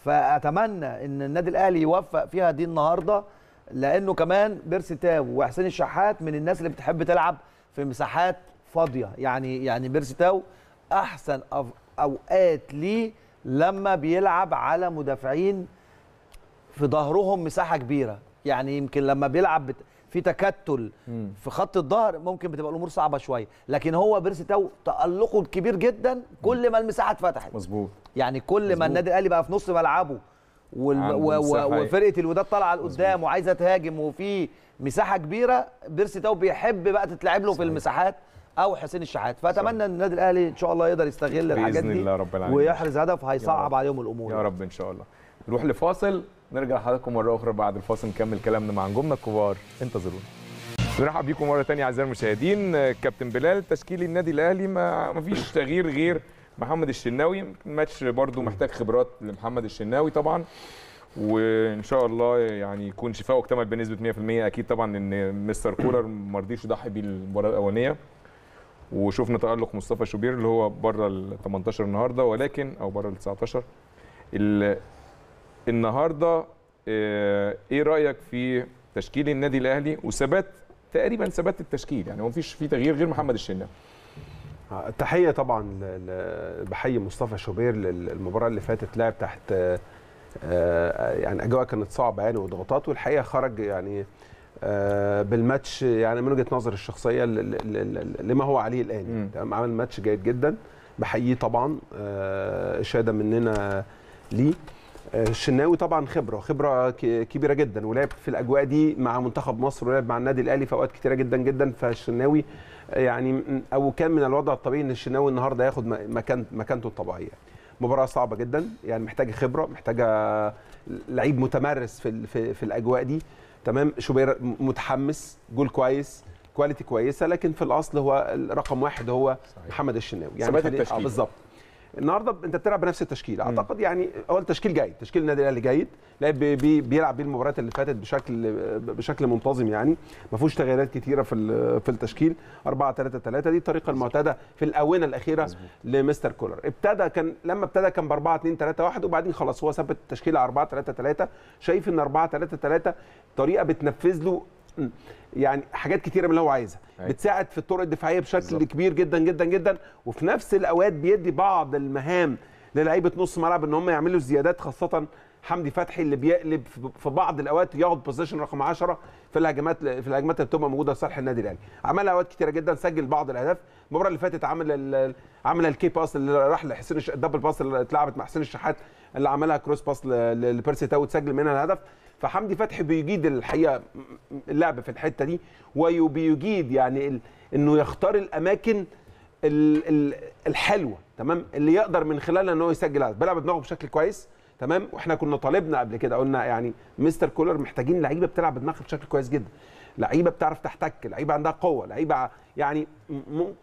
فاتمنى ان النادي الاهلي يوفق فيها دي النهارده، لانه كمان بيرسي تاو وحسين الشحات من الناس اللي بتحب تلعب في مساحات فاضيه. يعني بيرسي تاو احسن اوقات ليه لما بيلعب على مدافعين في ظهرهم مساحه كبيره، يعني يمكن لما بيلعب في تكتل في خط الظهر ممكن بتبقى الامور صعبه شويه، لكن هو بيرسي تاو تالقه الكبير جدا كل ما المساحه اتفتحت. مظبوط، يعني كل ما النادي الاهلي بقى في نص ملعبه وفرقه الوداد طالعه لقدام وعايزه تهاجم وفي مساحه كبيره، بيرسي تاو بيحب بقى تتلعب له في المساحات، او حسين الشحات. فاتمنى ان النادي الاهلي ان شاء الله يقدر يستغل الحاجات دي ويحرز هدف هيصعب عليهم الامور يا رب ان شاء الله. نروح لفاصل، نرجع لحضراتكم مره اخرى بعد الفاصل نكمل كلامنا مع نجومنا الكبار، انتظرونا. نرحب بيكم مره ثانيه اعزائي المشاهدين. كابتن بلال، تشكيل النادي الاهلي ما فيش تغيير غير محمد الشناوي. الماتش برده محتاج خبرات لمحمد الشناوي طبعا، وان شاء الله يعني يكون شفاءه اكتمل بنسبه 100%. اكيد طبعا ان مستر كولر ما رضيش يضحي بيه المباراه الاولانيه، وشفنا تألق مصطفى شوبير اللي هو بره ال 18 النهارده، ولكن او بره ال 19 النهارده. ايه رايك في تشكيل النادي الاهلي وثبات تقريبا التشكيل؟ يعني ما فيش فيه تغيير غير محمد الشناوي. تحيه طبعا، بحيي مصطفى شوبير. المباراه اللي فاتت لعب تحت يعني اجواء كانت صعبه يعني وضغوطات، والحقيقه خرج يعني بالماتش يعني من وجهه نظر الشخصيه لما هو عليه الان. تمام، عمل ماتش جيد جدا، بحييه طبعا، اشاده مننا ليه. الشناوي طبعا خبره كبيره جدا، ولعب في الاجواء دي مع منتخب مصر ولعب مع النادي الاهلي في اوقات كتيره جدا جدا. فالشناوي يعني او كان من الوضع الطبيعي ان الشناوي النهارده ياخد مكانته الطبيعيه. مباراه صعبه جدا يعني، محتاجه خبره، محتاجه لعيب متمرس في الاجواء دي. تمام، شوبير متحمس، جول كويس، كواليتي كويسه، لكن في الاصل هو رقم 1 هو محمد الشناوي. يعني بالظبط النهارده انت بتلعب بنفس التشكيل اعتقد، يعني اول تشكيل جيد، تشكيل النادي الاهلي جيد، لعب بيلعب بيه المباريات اللي فاتت بشكل منتظم، يعني ما فيهوش تغييرات كتيره في التشكيل. 4-3-3 دي الطريقه المعتاده في الاونه الاخيره لمستر كولر. لما ابتدى كان ب 4-2-3-1 وبعدين خلاص هو ثبت التشكيل على 4-3-3. شايف ان 4-3-3 طريقه بتنفذ له يعني حاجات كتيره من اللي هو عايزها، بتساعد في الطرق الدفاعيه بشكل كبير جدا جدا جدا، وفي نفس الاوقات بيدي بعض المهام للاعيبه نص ملعب ان هم يعملوا زيادات، خاصه حمدي فتحي اللي بيقلب في بعض الاوقات ياخد بوزيشن رقم 10 في الهجمات اللي بتبقى موجوده لصالح النادي الاهلي. عملها اوقات كتيره جدا، سجل بعض الاهداف. المباراه اللي فاتت عمل الكي باس اللي راح لحسين الدبل باس اللي اتلعبت مع حسين الشحات، اللي عملها كروس باس لبيرسي تاو وتسجل منها الهدف. فحمدي فتحي بيجيد الحقيقه اللعب في الحته دي، وبيجيد يعني انه يختار الاماكن الحلوه، تمام، اللي يقدر من خلالها ان هو يسجل هدف. بيلعب بدماغه بشكل كويس، تمام. واحنا كنا طالبنا قبل كده، قلنا يعني مستر كولر محتاجين لعيبه بتلعب بدماغها بشكل كويس جدا، لعيبه بتعرف تحتك، لعيبه عندها قوه، لعيبه يعني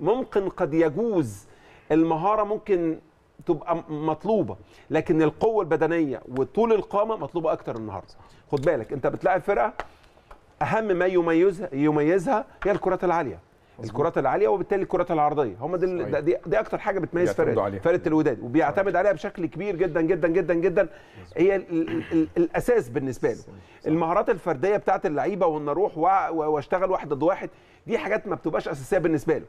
ممكن قد يجوز المهاره ممكن تبقى مطلوبه، لكن القوه البدنيه وطول القامه مطلوبه اكتر النهارده. خد بالك انت بتلاعب فرقه اهم ما يميزها هي الكرات العاليه، الكرات العاليه وبالتالي الكرات العرضيه، هم دي اكتر حاجه بتميز فرقه الوداد، وبيعتمد عليها بشكل كبير جدا جدا جدا جدا. هي الاساس بالنسبه له. المهارات الفرديه بتاعت اللعيبه وان اروح واشتغل واحد ضد واحد، دي حاجات ما بتبقاش اساسيه بالنسبه له،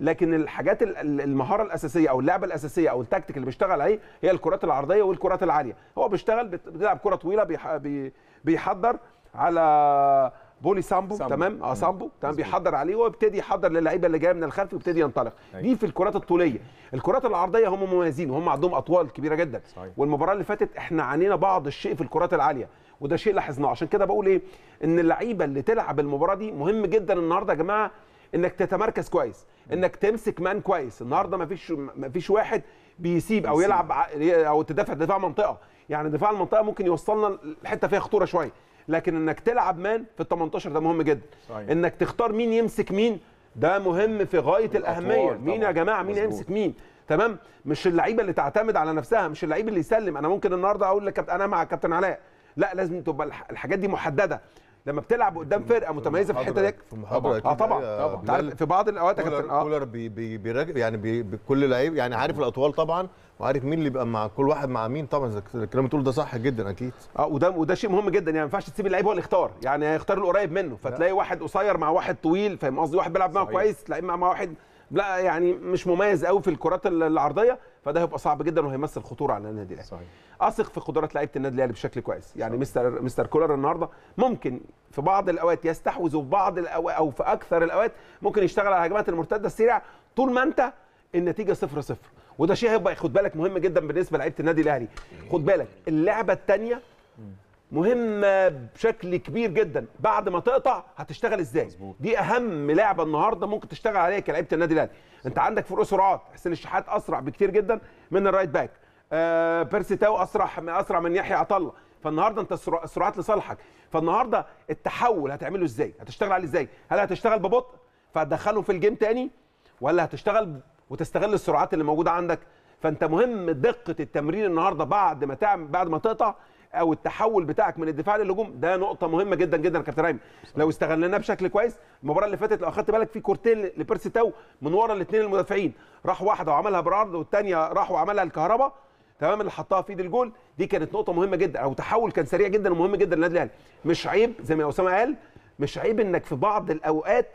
لكن الحاجات المهاره الاساسيه او اللعبه الاساسيه او التكتيك اللي بيشتغل عليه هي الكرات العرضيه والكرات العاليه. هو بيشتغل بيلعب كره طويله، بيحضر على بولي سامبو، تمام، سامبو، تمام، بيحضر عليه ويبتدي يحضر للعيبه اللي جايه من الخلف ويبتدي ينطلق. دي في الكرات الطوليه. الكرات العرضيه هم مميزين وهم عندهم اطوال كبيره جدا. والمباراه اللي فاتت احنا عانينا بعض الشيء في الكرات العاليه، وده شيء لاحظناه. عشان كده بقول ايه، ان اللعيبه اللي تلعب المباراه دي مهم جدا النهارده يا جماعه، انك تتمركز كويس، انك تمسك مان كويس. النهارده مفيش واحد بيسيب او يلعب او تدافع دفاع منطقه، يعني دفاع المنطقه ممكن يوصلنا لحته فيها خطوره شويه، لكن انك تلعب مان في ال 18 ده مهم جدا. انك تختار مين يمسك مين، ده مهم في غايه الاهميه. مين يا جماعه، مين يمسك مين، تمام. مش اللعيبه اللي تعتمد على نفسها، مش اللعيب اللي يسلم. انا ممكن النهارده اقول لك انا مع الكابتن علاء، لا، لازم تبقى الحاجات دي محدده. لما بتلعب قدام فرقه متميزه في الحته دي طبعا في بعض الاوقات كولر بيراجع يعني بكل لعيب، يعني عارف الاطوال طبعا، وعارف مين اللي بيبقى مع كل واحد مع مين. طبعا الكلام اللي بتقوله ده صح جدا اكيد. وده شيء مهم جدا، يعني ما ينفعش تسيب اللعيب هو اللي يختار، يعني هيختار القريب منه، فتلاقي واحد قصير مع واحد طويل، فاهم قصدي، واحد بيلعب معاه كويس تلاقيه مع واحد لا يعني مش مميز قوي في الكرات العرضيه، فده هيبقى صعب جدا وهيمثل خطوره على النادي الاهلي. اثق في قدرات لعيبه النادي الاهلي بشكل كويس، يعني مستر كولر النهارده ممكن في بعض الاوقات يستحوذ، وفي بعض الاوقات او في اكثر الاوقات ممكن يشتغل على هجمات المرتده السريعه، طول ما انت النتيجه 0-0، وده شيء هيبقى خد بالك مهم جدا بالنسبه لعيبه النادي الاهلي. خد بالك اللعبه الثانيه مهمه بشكل كبير جدا، بعد ما تقطع هتشتغل ازاي. دي اهم لعبه النهارده ممكن تشتغل عليها كلاعيبه النادي الاهلي. انت عندك فرق سرعات، حسين الشحات اسرع بكتير جدا من الرايت باك، بيرسي تاو اسرع من يحيى عطا الله، فالنهارده انت السرعات لصالحك. فالنهارده التحول هتعمله ازاي، هتشتغل عليه ازاي، هل هتشتغل ببطء فهتدخلهم في الجيم تاني، ولا هتشتغل وتستغل السرعات اللي موجوده عندك. فانت مهم دقه التمرين النهارده بعد ما تقطع، او التحول بتاعك من الدفاع للهجوم، ده نقطه مهمه جدا جدا يا كابتن ايمن. لو استغلناه بشكل كويس، المباراه اللي فاتت لو اخدت بالك في كورتين لبيرسي تاو من ورا الاثنين المدافعين، راح واحده وعملها برعرض، والثانيه راح وعملها الكهرباء، تمام، اللي حطها في ايد الجول. دي كانت نقطه مهمه جدا، او تحول كان سريع جدا ومهم جدا للنادي الاهلي. مش عيب زي ما اسامه قال، مش عيب انك في بعض الاوقات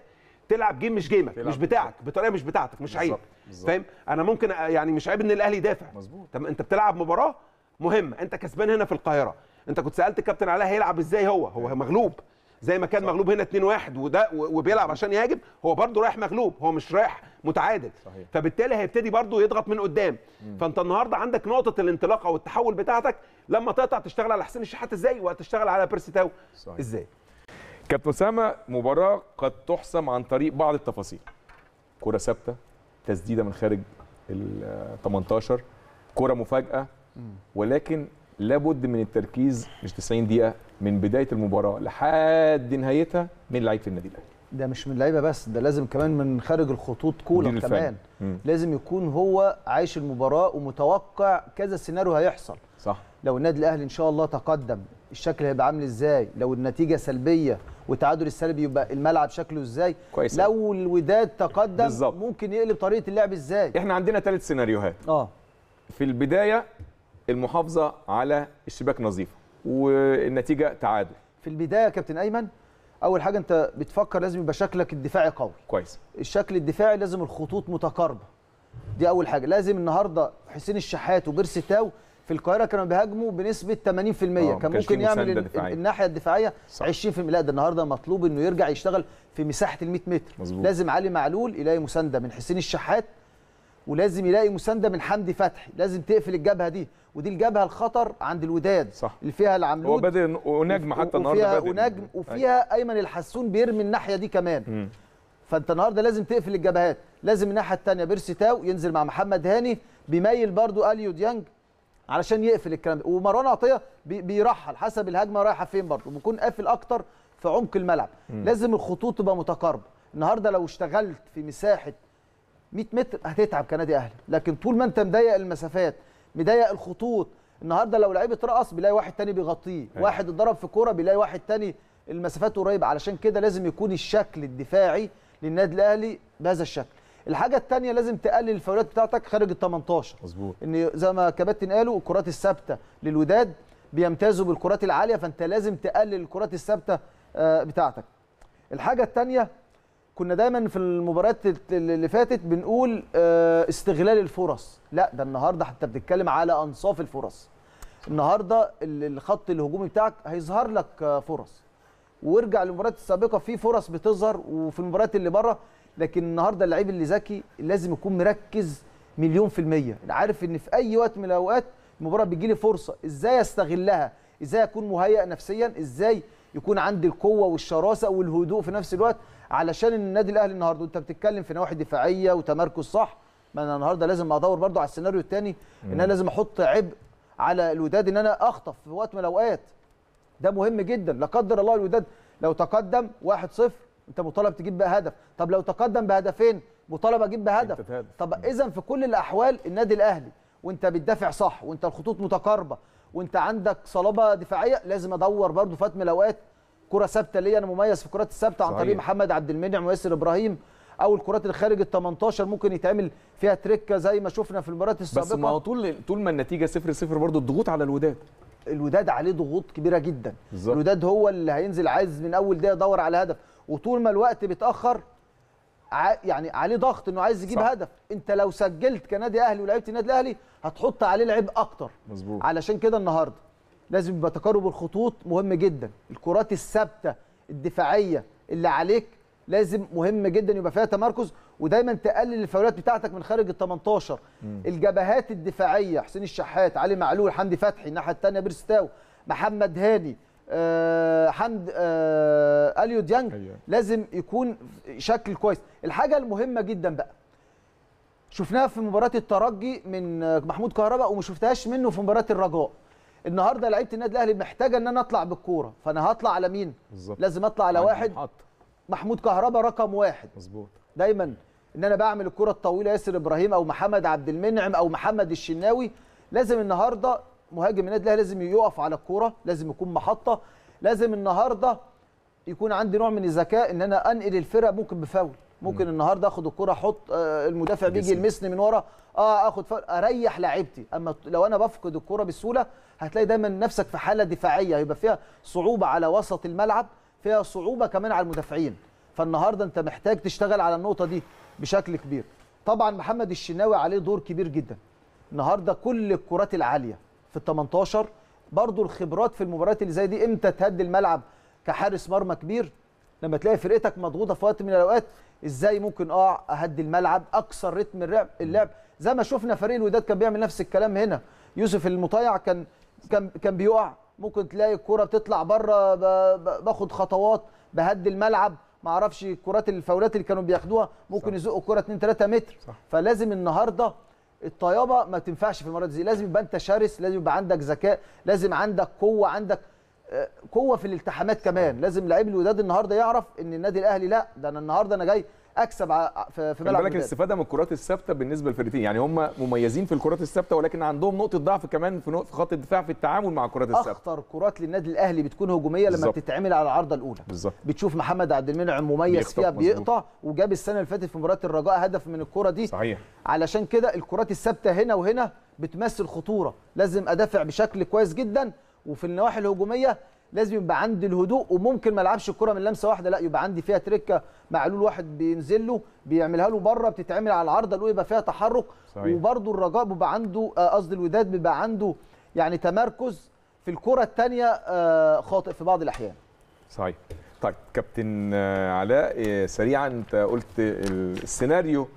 تلعب جيم مش جيمك، مش بتاعك، بطريقه مش بتاعتك، مش عيب، فاهم. انا ممكن يعني مش عيب ان الاهلي يدافع، طب انت بتلعب مباراه مهمه، انت كسبان هنا في القاهره. انت كنت سالت الكابتن علاء هيلعب ازاي، هو مغلوب زي ما كان مغلوب هنا 2-1، وده وبيلعب عشان يهاجم، هو برده رايح مغلوب، هو مش رايح متعادل، فبالتالي هيبتدي برده يضغط من قدام. فانت النهارده عندك نقطه الانطلاق او التحول بتاعتك، لما تقطع تشتغل على حسين الشحات ازاي، وهتشتغل على بيرسي تاو ازاي. كابتن اسامه، مباراه قد تحسم عن طريق بعض التفاصيل، كره ثابته، تسديده من خارج ال 18، كره مفاجاه، ولكن لابد من التركيز مش 90 دقيقة من بداية المباراة لحد نهايتها من لعيبة النادي الأهلي. ده مش من لعيبه بس، ده لازم كمان من خارج الخطوط كولر كمان لازم يكون هو عايش المباراه ومتوقع كذا سيناريو هيحصل. صح. لو النادي الاهلي ان شاء الله تقدم الشكل هيبقى عامل ازاي، لو النتيجه سلبيه والتعادل السلبي يبقى الملعب شكله ازاي، كويس. لو الوداد تقدم بالزبط. ممكن يقلب طريقه اللعب ازاي. احنا عندنا 3 سيناريوهات. في البدايه المحافظه على الشباك نظيفه والنتيجه تعادل. في البدايه يا كابتن ايمن، اول حاجه انت بتفكر لازم يبقى شكلك الدفاعي قوي، كويس. الشكل الدفاعي لازم الخطوط متقاربه، دي اول حاجه. لازم النهارده حسين الشحات وبيرسي تاو في القاهره كانوا بيهاجموا بنسبه 80%، كان ممكن يعمل الناحيه الدفاعيه 20%. لا، ده النهارده مطلوب انه يرجع يشتغل في مساحه ال 100 متر. مزبوط. لازم علي معلول يلاقي مسانده من حسين الشحات، ولازم يلاقي مسانده من حمدي فتحي. لازم تقفل الجبهه دي، ودي الجبهه الخطر عند الوداد. صح. اللي فيها العملود هو بادئ ونجم حتى النهارده، وفيها ونجم وفيها ايمن الحسون بيرمي الناحيه دي كمان. فانت النهارده لازم تقفل الجبهات. لازم الناحيه الثانيه بيرسي تاو ينزل مع محمد هاني، بيميل برضو اليو ديانج علشان يقفل الكلام ده، ومروان عطيه بيرحل حسب الهجمه رايحه فين برضه، وبيكون قافل اكتر في عمق الملعب. لازم الخطوط تبقى متقاربه. النهارده لو اشتغلت في مساحه 100 متر هتتعب كنادي اهلي، لكن طول ما انت مضيق المسافات، مضيق الخطوط، النهارده لو لعيبه رقص بيلاقي واحد تاني بيغطيه، واحد اتضرب في كوره بيلاقي واحد تاني المسافات قريبه. علشان كده لازم يكون الشكل الدفاعي للنادي الاهلي بهذا الشكل. الحاجه الثانيه لازم تقلل الفاولات بتاعتك خارج ال18. مظبوط. ان زي ما كباتن قالوا الكرات الثابته للوداد بيمتازوا بالكرات العاليه، فانت لازم تقلل الكرات الثابته بتاعتك. الحاجه الثانيه، كنا دايما في المباريات اللي فاتت بنقول استغلال الفرص. لا، ده النهارده حتى بتتكلم على انصاف الفرص. النهارده الخط الهجومي بتاعك هيظهر لك فرص، وارجع للمباريات السابقه في فرص بتظهر وفي المباريات اللي بره، لكن النهارده اللعيب اللي ذكي لازم يكون مركز 100%، عارف ان في اي وقت من الاوقات المباراه بتجي لي فرصه، ازاي استغلها، ازاي اكون مهيئ نفسيا، ازاي يكون عندي القوه والشراسه والهدوء في نفس الوقت. علشان النادي الاهلي النهارده انت بتتكلم في نواحي دفاعيه وتمركز، صح. ما انا النهارده لازم ادور برضو على السيناريو الثاني، ان انا لازم احط عبء على الوداد ان انا اخطف في وقت من الاوقات. ده مهم جدا. لا قدر الله الوداد لو تقدم 1-0 انت مطالب تجيب بقى هدف، طب لو تقدم بهدفين مطالب اجيب بهدف. طب اذا في كل الاحوال النادي الاهلي وانت بتدافع صح، وانت الخطوط متقاربه، وانت عندك صلابه دفاعيه، لازم ادور برضو في وقت من الاوقات كره ثابته ليا. انا مميز في الكرات الثابته عن طريق محمد عبد المنعم وياسر ابراهيم، او الكرات الخارج ال18 ممكن يتعمل فيها تريكه زي ما شفنا في المباريات السابقه. بس ما طول ما النتيجه 0-0 برضو الضغوط على الوداد. الوداد عليه ضغوط كبيره جدا. بالزبط. الوداد هو اللي هينزل عايز من اول دقيقه يدور على هدف، وطول ما الوقت بيتاخر يعني عليه ضغط انه عايز يجيب هدف. انت لو سجلت كنادي اهلي ولعبت النادي الاهلي هتحط عليه العبء اكتر. مظبوط. علشان كده النهارده لازم يبقى تقارب الخطوط مهم جدا، الكرات الثابته الدفاعيه اللي عليك لازم مهم جدا يبقى فيها تمركز، ودايما تقلل الفاولات بتاعتك من خارج ال18. الجبهات الدفاعيه حسين الشحات، علي معلول، حمدي فتحي، الناحيه الثانيه بيرسي تاو، محمد هاني، اليو ديانج، لازم يكون شكل كويس. الحاجه المهمه جدا بقى شفناها في مباراه الترجي من محمود كهرباء وما شفتهاش منه في مباراه الرجاء. النهارده لعيبه النادي الاهلي محتاجه ان انا اطلع بالكوره، فانا هطلع على مين؟ بالزبط. لازم اطلع على واحد محمود كهرباء رقم 1. مظبوط. دايما ان انا بعمل الكوره الطويله ياسر ابراهيم او محمد عبد المنعم او محمد الشناوي. لازم النهارده مهاجم النادي الاهلي لازم يقف على الكوره، لازم يكون محطه، لازم النهارده يكون عندي نوع من الذكاء ان انا انقل الفرقه. ممكن بفاول، ممكن النهارده اخد الكوره احط المدافع بيجي يلمسني من ورا، اخد فاول اريح لاعيبتي. اما لو انا بفقد الكوره بسهوله هتلاقي دايما نفسك في حاله دفاعيه، هيبقى فيها صعوبه على وسط الملعب، فيها صعوبه كمان على المدافعين. فالنهارده انت محتاج تشتغل على النقطه دي بشكل كبير. طبعا محمد الشناوي عليه دور كبير جدا النهارده، كل الكرات العاليه في ال18 برضو. الخبرات في المباريات اللي زي دي امتى تهدي الملعب كحارس مرمى كبير؟ لما تلاقي فرقتك مضغوطه في وقت من الاوقات، ازاي ممكن اهدي الملعب، اكسر رتم اللعب زي ما شفنا فريق الوداد كان بيعمل نفس الكلام. هنا يوسف المطيع كان بيقع، ممكن تلاقي الكوره بتطلع بره، باخد خطوات بهدي الملعب، ما اعرفش كرات الفاولات اللي كانوا بياخدوها ممكن يزقوا الكوره 2-3 متر. صح. فلازم النهارده الطيابه ما تنفعش في المرات دي، لازم يبقى انت شرس، لازم يبقى عندك ذكاء، لازم عندك قوه، عندك قوه في الالتحامات كمان. لازم لاعب الوداد النهارده يعرف ان النادي الاهلي لا ده انا النهارده انا جاي اكسب في ملعب الوداد. الاستفاده من الكرات الثابته بالنسبه للفرقتين، يعني هم مميزين في الكرات الثابته ولكن عندهم نقطه ضعف كمان في خط الدفاع في التعامل مع الكرات الثابته. اخطر كرات للنادي الاهلي بتكون هجوميه لما بتتعمل على العارضه الاولى بالزبط. بتشوف محمد عبد المنعم مميز فيها، بيقطع وجاب السنه اللي فاتت في مباراه الرجاء هدف من الكره دي صحيح. علشان كده الكرات الثابته هنا وهنا بتمثل خطوره، لازم ادافع بشكل كويس جدا، وفي النواحي الهجوميه لازم يبقى عندي الهدوء، وممكن ما العبش الكره من لمسه واحده، لا يبقى عندي فيها تركه معلول واحد بينزل له بيعملها له بره بتتعمل على العارضه الاولى يبقى فيها تحرك صحيح. وبرده الرجاء بيبقى عنده قصدي الوداد بيبقى عنده يعني تمركز في الكره الثانيه خاطئ في بعض الاحيان صحيح. طيب كابتن علاء سريعا، انت قلت السيناريو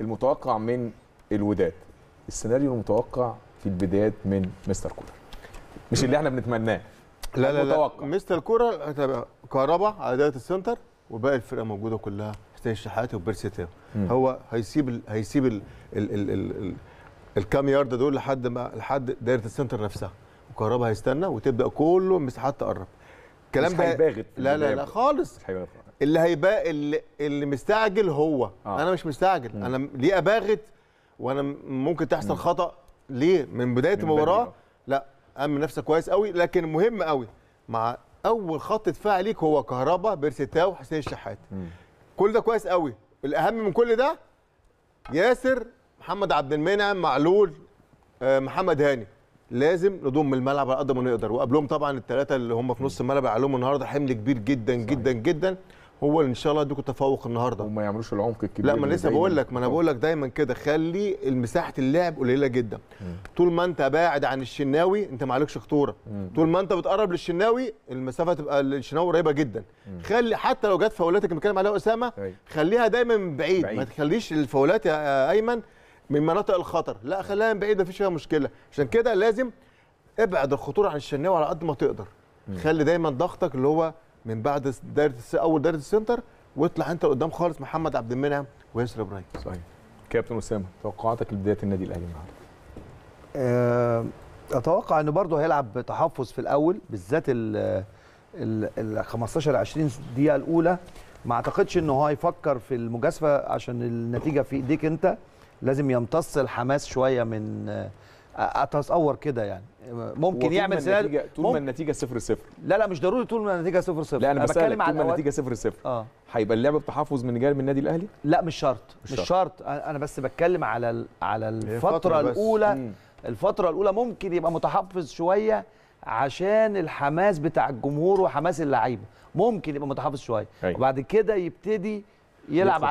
المتوقع من الوداد، السيناريو المتوقع في البدايات من مستر كولر مش اللي احنا بنتمناه. لا لا لا مستر كولر كهرباء على دايره السنتر وباقي الفرقه موجوده كلها حسين الشحات وبيرسيتير، هو هيسيب ال الكام يارده دول لحد دايره السنتر نفسها، وكهرباء هيستنى وتبدا كله المساحات تقرب. الكلام ده هيباغت لا لا لا خالص، اللي هيبقى اللي مستعجل هو انا مش مستعجل انا ليه اباغت وانا ممكن تحصل خطا ليه من بدايه المباراه؟ لا أمن نفسك كويس قوي، لكن مهم قوي مع اول خط دفاع ليك هو كهربا بيرسيتاو حسين الشحات، كل ده كويس قوي. الاهم من كل ده ياسر محمد عبد المنعم معلول محمد هاني، لازم نضم الملعب على قد ما نقدر، وقبلهم طبعا الثلاثه اللي هم في نص الملعب عليهم النهارده حمل كبير جدا جدا جدا، هو ان شاء الله يديكوا تفوق النهارده وما يعملوش العمق الكبير. لا ما لسه بقول لك، ما انا بقول لك دايما كده خلي مساحه اللعب قليله جدا. طول ما انت باعد عن الشناوي انت ما عليكش خطوره، طول ما انت بتقرب للشناوي المسافه تبقى للشناوي قريبه جدا. خلي حتى لو جت فاولاتك اللي بنتكلم عليها اسامه خليها دايما من بعيد، ما تخليش الفاولات يا ايمن من مناطق الخطر، لا خليها من بعيد ما فيش فيها مشكله. عشان كده لازم ابعد الخطوره عن الشناوي على قد ما تقدر، خلي دايما ضغطك اللي هو من بعد دايره اول دايره السنتر واطلع انت قدام خالص محمد عبد المنعم وياسر ابراهيم. صحيح. كابتن اسامه توقعاتك لبدايه النادي الاهلي النهارده؟ اتوقع انه برضه هيلعب تحفظ في الاول، بالذات ال 15 20 دقيقه الاولى، ما اعتقدش انه هو هيفكر في المجازفه عشان النتيجه في ايديك انت، لازم يمتص الحماس شويه من اتصور كده يعني ممكن يعمل سيناريو طول ما النتيجه 0-0. لا لا مش ضروري طول ما النتيجه 0-0، لا انا بتكلم على طول ما النتيجه 0-0 هيبقى اللعب بتحفظ من جانب النادي الاهلي. لا مش شرط انا بس بتكلم على الفتره الاولى الفتره الاولى ممكن يبقى متحفظ شويه عشان الحماس بتاع الجمهور وحماس اللعيبه، ممكن يبقى متحفظ شويه وبعد كده يبتدي يلعب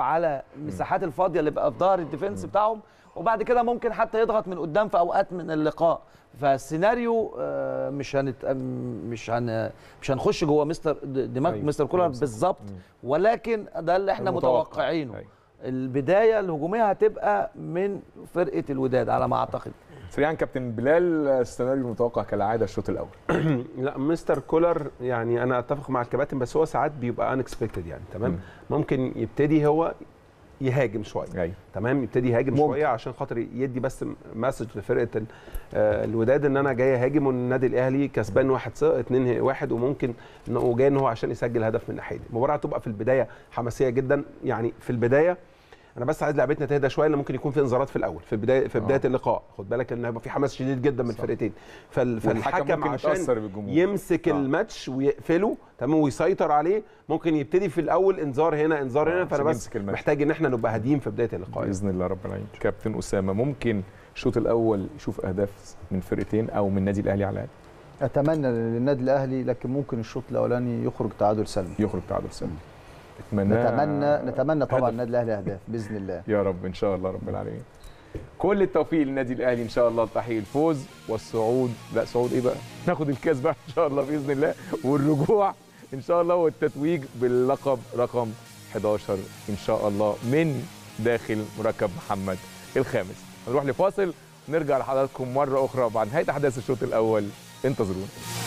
على المساحات الفاضيه اللي بقى في ظهر الديفنس بتاعهم، وبعد كده ممكن حتى يضغط من قدام في اوقات من اللقاء. فالسيناريو مش هنخش جوه دماغ مستر كولر بالظبط، ولكن ده اللي احنا متوقعينه. البدايه الهجوميه هتبقى من فرقه الوداد على ما اعتقد. سريعا كابتن بلال، السيناريو المتوقع كالعاده الشوط الاول. لا مستر كولر يعني انا اتفق مع الكباتن، بس هو ساعات بيبقى انكسبكتد يعني تمام. ممكن يبتدي هو يهاجم شويه تمام، يبتدي يهاجم شويه عشان خاطر يدي بس مسج لفرقه الوداد ان انا جاي اهاجم والنادي الاهلي كسبان 1-0 2-1، وممكن جاي ان هو عشان يسجل هدف من الناحيه دي. المباراه هتبقى في البدايه حماسيه جدا، يعني في البدايه انا بس عايز لعبتنا تهدى شويه لان ممكن يكون في انذارات في الاول في بدايه اللقاء، خد بالك ان هيبقى في حماس شديد جدا من الفرقتين، فالحكم عشان يمسك الماتش ويقفله تمام ويسيطر عليه ممكن يبتدي في الاول انذار هنا فانا بس محتاج ان احنا نبقى هاديين في بدايه اللقاء باذن الله رب العالمين. كابتن اسامه، ممكن الشوط الاول يشوف اهداف من فرقتين او من النادي الاهلي على الاقل؟ اتمنى للنادي الاهلي، لكن ممكن الشوط الاولاني يخرج تعادل سلبي. نتمنى طبعا النادي الاهلي اهداف باذن الله يا رب ان شاء الله رب العالمين. كل التوفيق للنادي الاهلي ان شاء الله لتحقيق الفوز والصعود، لا صعود ايه بقى، ناخد الكاس بقى ان شاء الله باذن الله، والرجوع ان شاء الله، والتتويج باللقب رقم 11 ان شاء الله من داخل مركب محمد الخامس. هنروح لفاصل نرجع لحضراتكم مره اخرى بعد نهايه احداث الشوط الاول، انتظرونا.